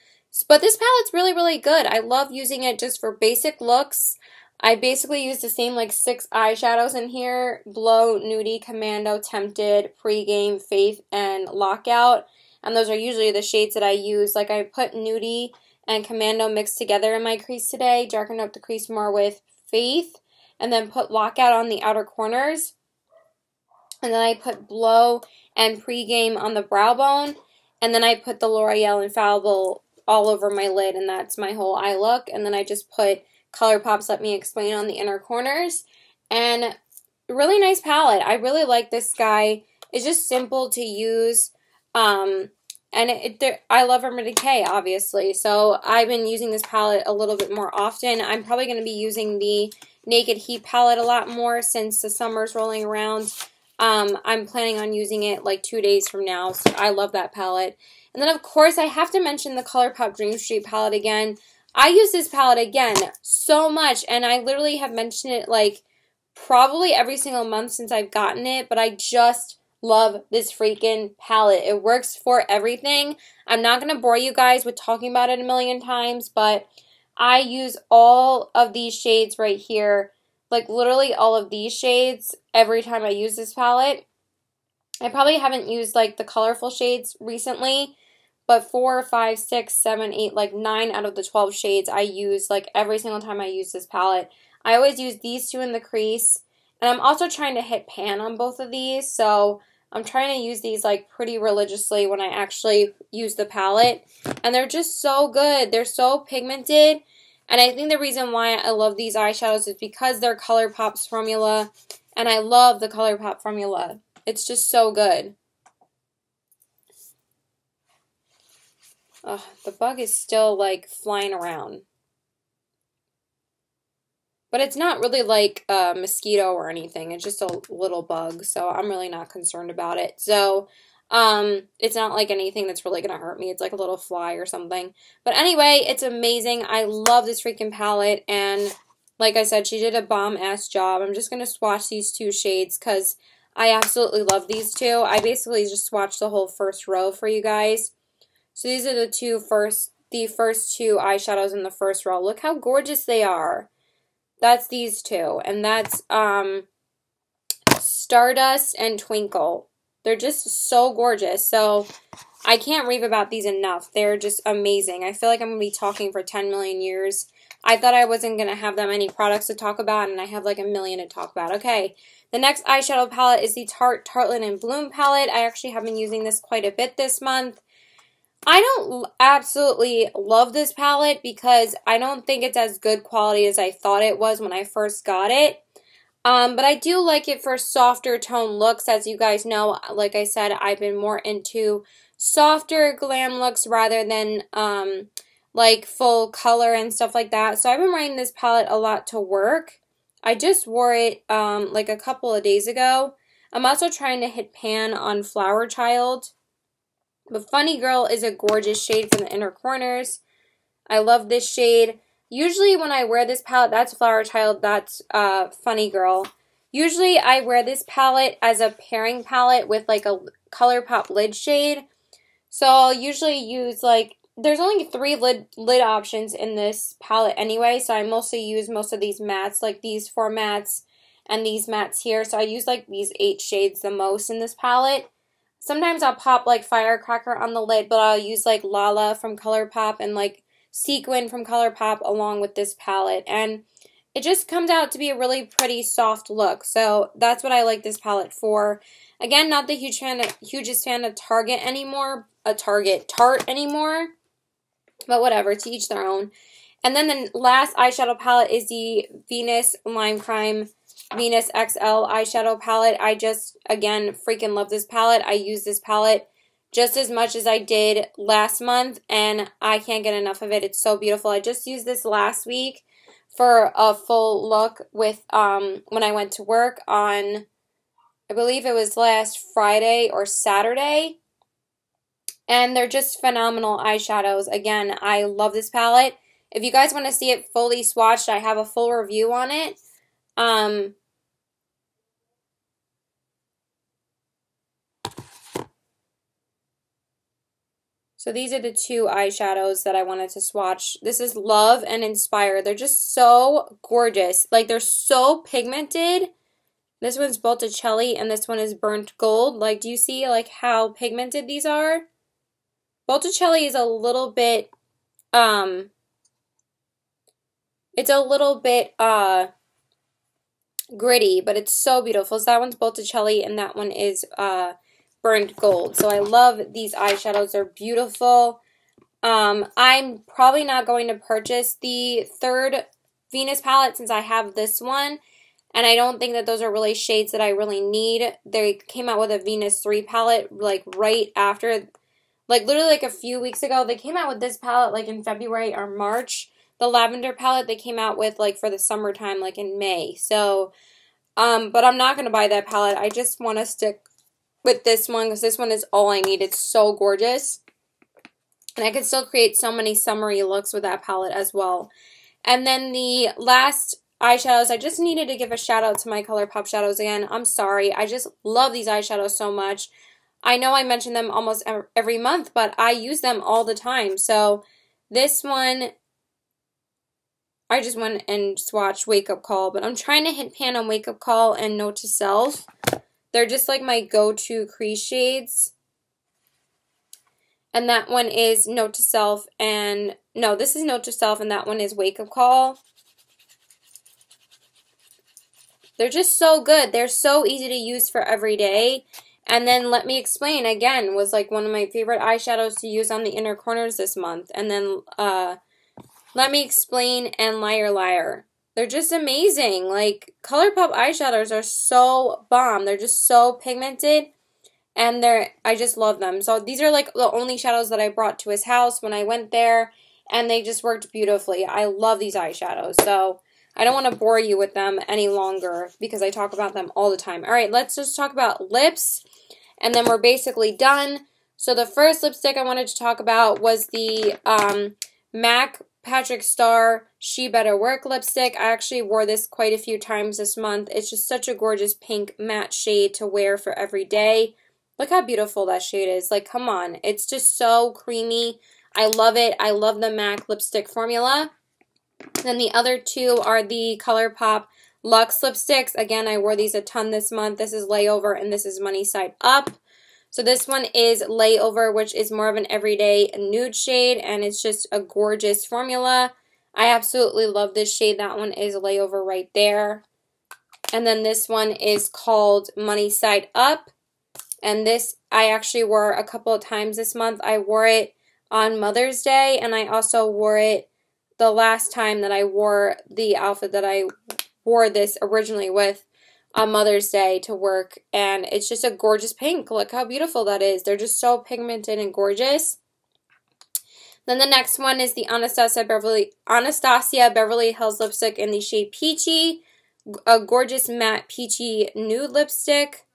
But this palette's really, really good. I love using it just for basic looks. I basically use the same, like, six eyeshadows in here. Blow, Nudie, Commando, Tempted, Pregame, Faith, and Lockout. And those are usually the shades that I use. Like, I put Nudie and Commando mixed together in my crease today. Darkened up the crease more with Faith. And then put Lockout on the outer corners. And then I put Blow and Pregame on the brow bone. And then I put the L'Oreal Infallible all over my lid, and that's my whole eye look. And then I just put ColourPop's Let Me Explain on the inner corners. And really nice palette. I really like this guy. It's just simple to use. Um, and it, it, I love Urban Decay, obviously. So I've been using this palette a little bit more often. I'm probably going to be using the Naked Heat palette a lot more since the summer's rolling around. Um, I'm planning on using it like two days from now. So I love that palette. And then, of course, I have to mention the ColourPop Dream Street palette again. I use this palette again so much, and I literally have mentioned it, like, probably every single month since I've gotten it, but I just love this freaking palette. It works for everything. I'm not going to bore you guys with talking about it a million times, but I use all of these shades right here, like, literally all of these shades every time I use this palette. I probably haven't used, like, the colorful shades recently, but four, five, six, seven, eight, like nine out of the twelve shades I use like every single time I use this palette. I always use these two in the crease, and I'm also trying to hit pan on both of these, so I'm trying to use these like pretty religiously when I actually use the palette, and they're just so good. They're so pigmented, and I think the reason why I love these eyeshadows is because they're ColourPop's formula, and I love the ColourPop formula. It's just so good. Oh, the bug is still, like, flying around. But it's not really, like, a mosquito or anything. It's just a little bug, so I'm really not concerned about it. So, um, it's not, like, anything that's really going to hurt me. It's, like, a little fly or something. But anyway, it's amazing. I love this freaking palette, and like I said, she did a bomb-ass job. I'm just going to swatch these two shades because I absolutely love these two. I basically just swatched the whole first row for you guys. So these are the two first, the first two eyeshadows in the first row. Look how gorgeous they are. That's these two. And that's um, Stardust and Twinkle. They're just so gorgeous. So I can't rave about these enough. They're just amazing. I feel like I'm going to be talking for ten million years. I thought I wasn't going to have that many products to talk about, and I have like a million to talk about. Okay, the next eyeshadow palette is the Tarte Tartlet and Bloom palette. I actually have been using this quite a bit this month. I don't absolutely love this palette because I don't think it's as good quality as I thought it was when I first got it. Um, but I do like it for softer tone looks. As you guys know, like I said, I've been more into softer glam looks rather than um, like full color and stuff like that. So I've been wearing this palette a lot to work. I just wore it um, like a couple of days ago. I'm also trying to hit pan on Flower Child. But Funny Girl is a gorgeous shade from the inner corners. I love this shade. Usually when I wear this palette, that's Flower Child, that's uh, Funny Girl. Usually I wear this palette as a pairing palette with like a ColourPop lid shade. So I'll usually use like, there's only three lid, lid options in this palette anyway. So I mostly use most of these mattes, like these four mattes and these mattes here. So I use like these eight shades the most in this palette. Sometimes I'll pop like Firecracker on the lid, but I'll use like Lala from ColourPop and like Sequin from ColourPop along with this palette, and it just comes out to be a really pretty soft look. So that's what I like this palette for. Again, not the huge fan of, hugest fan of Target anymore, a Target Tarte anymore, but whatever, to each their own. And then the last eyeshadow palette is the Venus Lime Crime Venus X L eyeshadow palette. I just again freaking love this palette. I use this palette just as much as I did last month, and I can't get enough of it. It's so beautiful. I just used this last week for a full look with um, when I went to work on, I believe it was last Friday or Saturday. And they're just phenomenal eyeshadows. Again, I love this palette. If you guys want to see it fully swatched, I have a full review on it. Um... So these are the two eyeshadows that I wanted to swatch. This is Love and Inspire. They're just so gorgeous. Like, they're so pigmented. This one's Botticelli and this one is Burnt Gold. Like, do you see, like, how pigmented these are? Botticelli is a little bit, um, it's a little bit, uh, gritty, but it's so beautiful. So that one's Botticelli and that one is, uh, Burnt Gold. So I love these eyeshadows. They're beautiful. Um, I'm probably not going to purchase the third Venus palette since I have this one. And I don't think that those are really shades that I really need. They came out with a Venus three palette like right after. Like literally like a few weeks ago. They came out with this palette like in February or March. The Lavender palette they came out with like for the summertime like in May. So, um, but I'm not going to buy that palette. I just want to stick with this one, because this one is all I need. It's so gorgeous. And I can still create so many summery looks with that palette as well. And then the last eyeshadows, I just needed to give a shout out to my ColourPop shadows again. I'm sorry. I just love these eyeshadows so much. I know I mention them almost every month, but I use them all the time. So this one, I just went and swatched Wake Up Call, but I'm trying to hit pan on Wake Up Call and Note to Self. They're just like my go-to crease shades. And that one is Note to Self and... No, this is Note to Self and that one is Wake Up Call. They're just so good. They're so easy to use for every day. And then Let Me Explain, again, was like one of my favorite eyeshadows to use on the inner corners this month. And then uh, Let Me Explain and Liar Liar. They're just amazing. Like, ColourPop eyeshadows are so bomb. They're just so pigmented. And they're, I just love them. So these are like the only shadows that I brought to his house when I went there. And they just worked beautifully. I love these eyeshadows. So I don't want to bore you with them any longer because I talk about them all the time. All right, let's just talk about lips. And then we're basically done. So the first lipstick I wanted to talk about was the um, MAC Patrick Star She Better Work lipstick. I actually wore this quite a few times this month. It's just such a gorgeous pink matte shade to wear for every day. Look how beautiful that shade is. Like, come on. It's just so creamy. I love it. I love the MAC lipstick formula. Then the other two are the ColourPop Luxe lipsticks. Again, I wore these a ton this month. This is Layover and this is Money Side Up. So this one is Layover, which is more of an everyday nude shade, and it's just a gorgeous formula. I absolutely love this shade. That one is Layover right there. And then this one is called Money Side Up. And this I actually wore a couple of times this month. I wore it on Mother's Day, and I also wore it the last time that I wore the outfit that I wore this originally with on Mother's Day to work. And it's just a gorgeous pink. Look how beautiful that is. They're just so pigmented and gorgeous. Then the next one is the Anastasia Beverly, Anastasia Beverly Hills lipstick in the shade Peachy. A gorgeous matte peachy nude lipstick.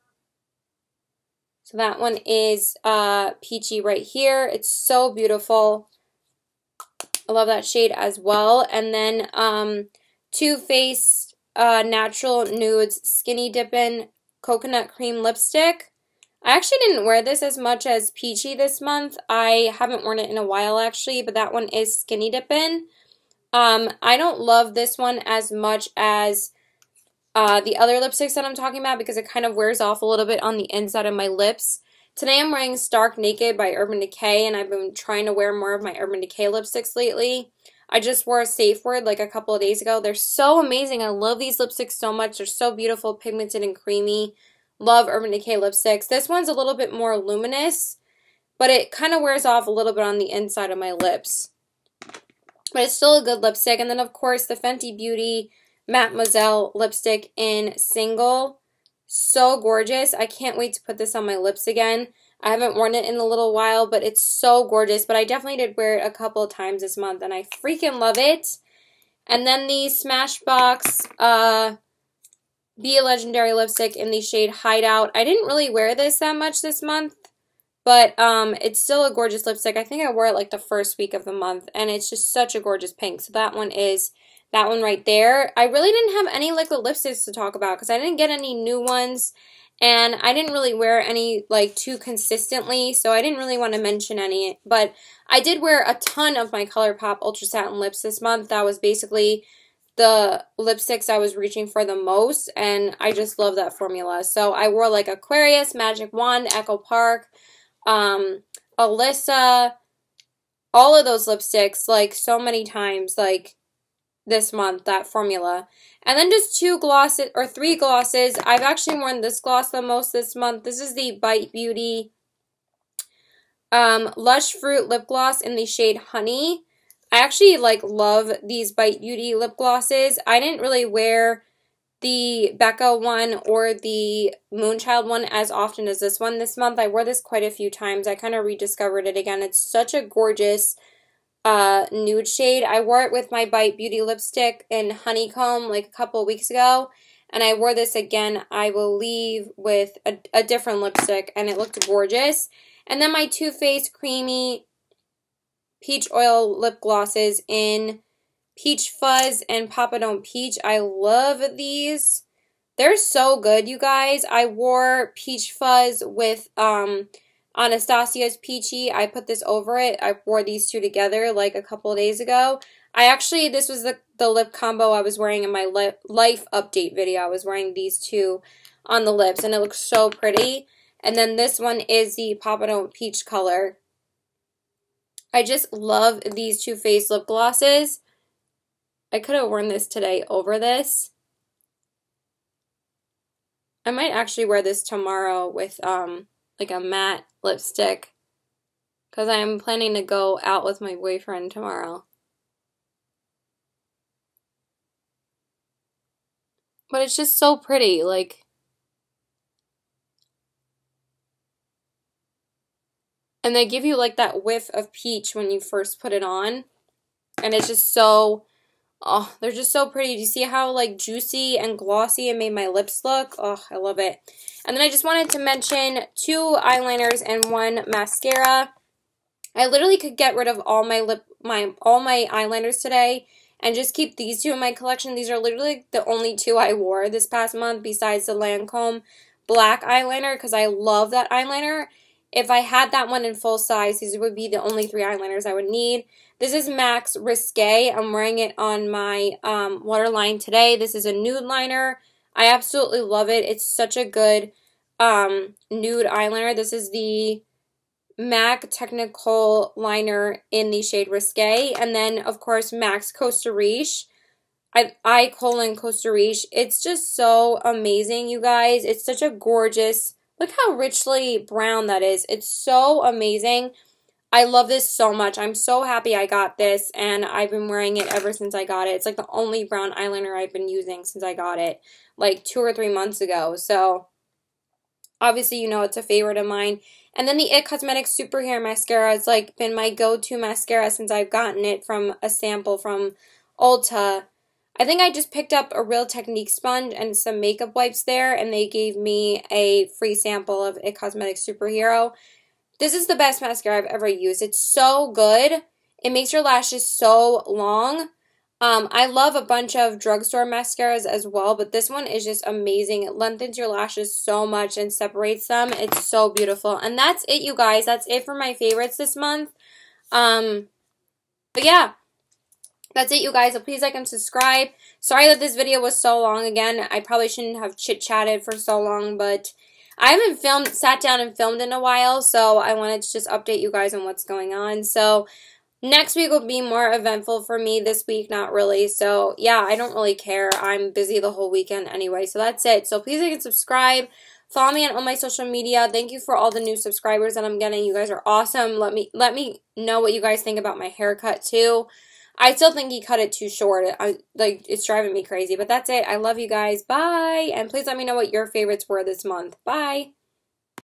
So that one is uh, peachy right here. It's so beautiful. I love that shade as well. And then um, Too Faced uh, Natural Nudes Skinny Dippin' Coconut Cream Lipstick. I actually didn't wear this as much as Peachy this month. I haven't worn it in a while actually, but that one is Skinny Dippin'. Um, I don't love this one as much as Uh, the other lipsticks that I'm talking about, because it kind of wears off a little bit on the inside of my lips. Today I'm wearing Stark Naked by Urban Decay, and I've been trying to wear more of my Urban Decay lipsticks lately. I just wore a Safe Word like a couple of days ago. They're so amazing. I love these lipsticks so much. They're so beautiful, pigmented, and creamy. Love Urban Decay lipsticks. This one's a little bit more luminous, but it kind of wears off a little bit on the inside of my lips. But it's still a good lipstick. And then, of course, the Fenty Beauty Mademoiselle lipstick in Single. So gorgeous. I can't wait to put this on my lips again. I haven't worn it in a little while, but it's so gorgeous. But I definitely did wear it a couple of times this month, and I freaking love it. And then the Smashbox uh, Be a Legendary lipstick in the shade Hideout. I didn't really wear this that much this month, but um, it's still a gorgeous lipstick. I think I wore it like the first week of the month, and it's just such a gorgeous pink. So that one is that one right there. I really didn't have any liquid lipsticks to talk about because I didn't get any new ones, and I didn't really wear any like too consistently, so I didn't really want to mention any. But I did wear a ton of my ColourPop Ultra Satin Lips this month. That was basically the lipsticks I was reaching for the most, and I just love that formula. So I wore like Aquarius, Magic Wand, Echo Park, um, Alyssa, all of those lipsticks like so many times, like this month, that formula. And then just two glosses, or three glosses. I've actually worn this gloss the most this month. This is the Bite Beauty um, Lush Fruit Lip Gloss in the shade Honey. I actually like love these Bite Beauty lip glosses. I didn't really wear the Becca one or the Moonchild one as often as this one this month. I wore this quite a few times. I kind of rediscovered it again. It's such a gorgeous Uh, nude shade. I wore it with my Bite Beauty lipstick in Honeycomb like a couple weeks ago, and I wore this again, I believe, with a, a different lipstick, and it looked gorgeous. And then my Too Faced Creamy Peach Oil Lip Glosses in Peach Fuzz and Papa Don't Peach. I love these. They're so good, you guys. I wore Peach Fuzz with um, Anastasia's Peachy. I put this over it. I wore these two together like a couple of days ago. I actually, this was the, the lip combo I was wearing in my lip, life update video. I was wearing these two on the lips, and it looks so pretty. And then this one is the Papa Don't Peach color. I just love these Too Faced lip glosses. I could have worn this today over this. I might actually wear this tomorrow with um like a matte lipstick, because I am planning to go out with my boyfriend tomorrow. But it's just so pretty, like, and they give you like that whiff of peach when you first put it on, and it's just so, oh, they're just so pretty. Do you see how like juicy and glossy it made my lips look? Oh, I love it. And then I just wanted to mention two eyeliners and one mascara. I literally could get rid of all my lip my all my eyeliners today and just keep these two in my collection. These are literally the only two I wore this past month besides the Lancome black eyeliner, because I love that eyeliner. If I had that one in full size, these would be the only three eyeliners I would need. This is MAC's Risque. I'm wearing it on my um, waterline today. This is a nude liner. I absolutely love it. It's such a good um, nude eyeliner. This is the MAC Technical Liner in the shade Risque. And then, of course, MAC's Costa Riche. I, I colon Costa Riche. It's just so amazing, you guys. It's such a gorgeous... Look how richly brown that is. It's so amazing. I love this so much. I'm so happy I got this, and I've been wearing it ever since I got it. It's like the only brown eyeliner I've been using since I got it, like two or three months ago. So, obviously, you know it's a favorite of mine. And then the It Cosmetics Super Hair Mascara has, like, been my go-to mascara since I've gotten it from a sample from Ulta. I think I just picked up a Real Technique sponge and some makeup wipes there, and they gave me a free sample of It Cosmetics Superhero. This is the best mascara I've ever used. It's so good. It makes your lashes so long. Um, I love a bunch of drugstore mascaras as well, but this one is just amazing. It lengthens your lashes so much and separates them. It's so beautiful. And that's it, you guys. That's it for my favorites this month. Um, but yeah. That's it, you guys. So please like and subscribe. Sorry that this video was so long again. I probably shouldn't have chit-chatted for so long, but I haven't filmed, sat down and filmed in a while, so I wanted to just update you guys on what's going on. So next week will be more eventful for me. This week, not really. So yeah, I don't really care. I'm busy the whole weekend anyway. So that's it. So please like and subscribe. Follow me on all my social media. Thank you for all the new subscribers that I'm getting. You guys are awesome. Let me let me know what you guys think about my haircut too. I still think he cut it too short. I, like, it's driving me crazy. But that's it. I love you guys. Bye. And please let me know what your favorites were this month. Bye.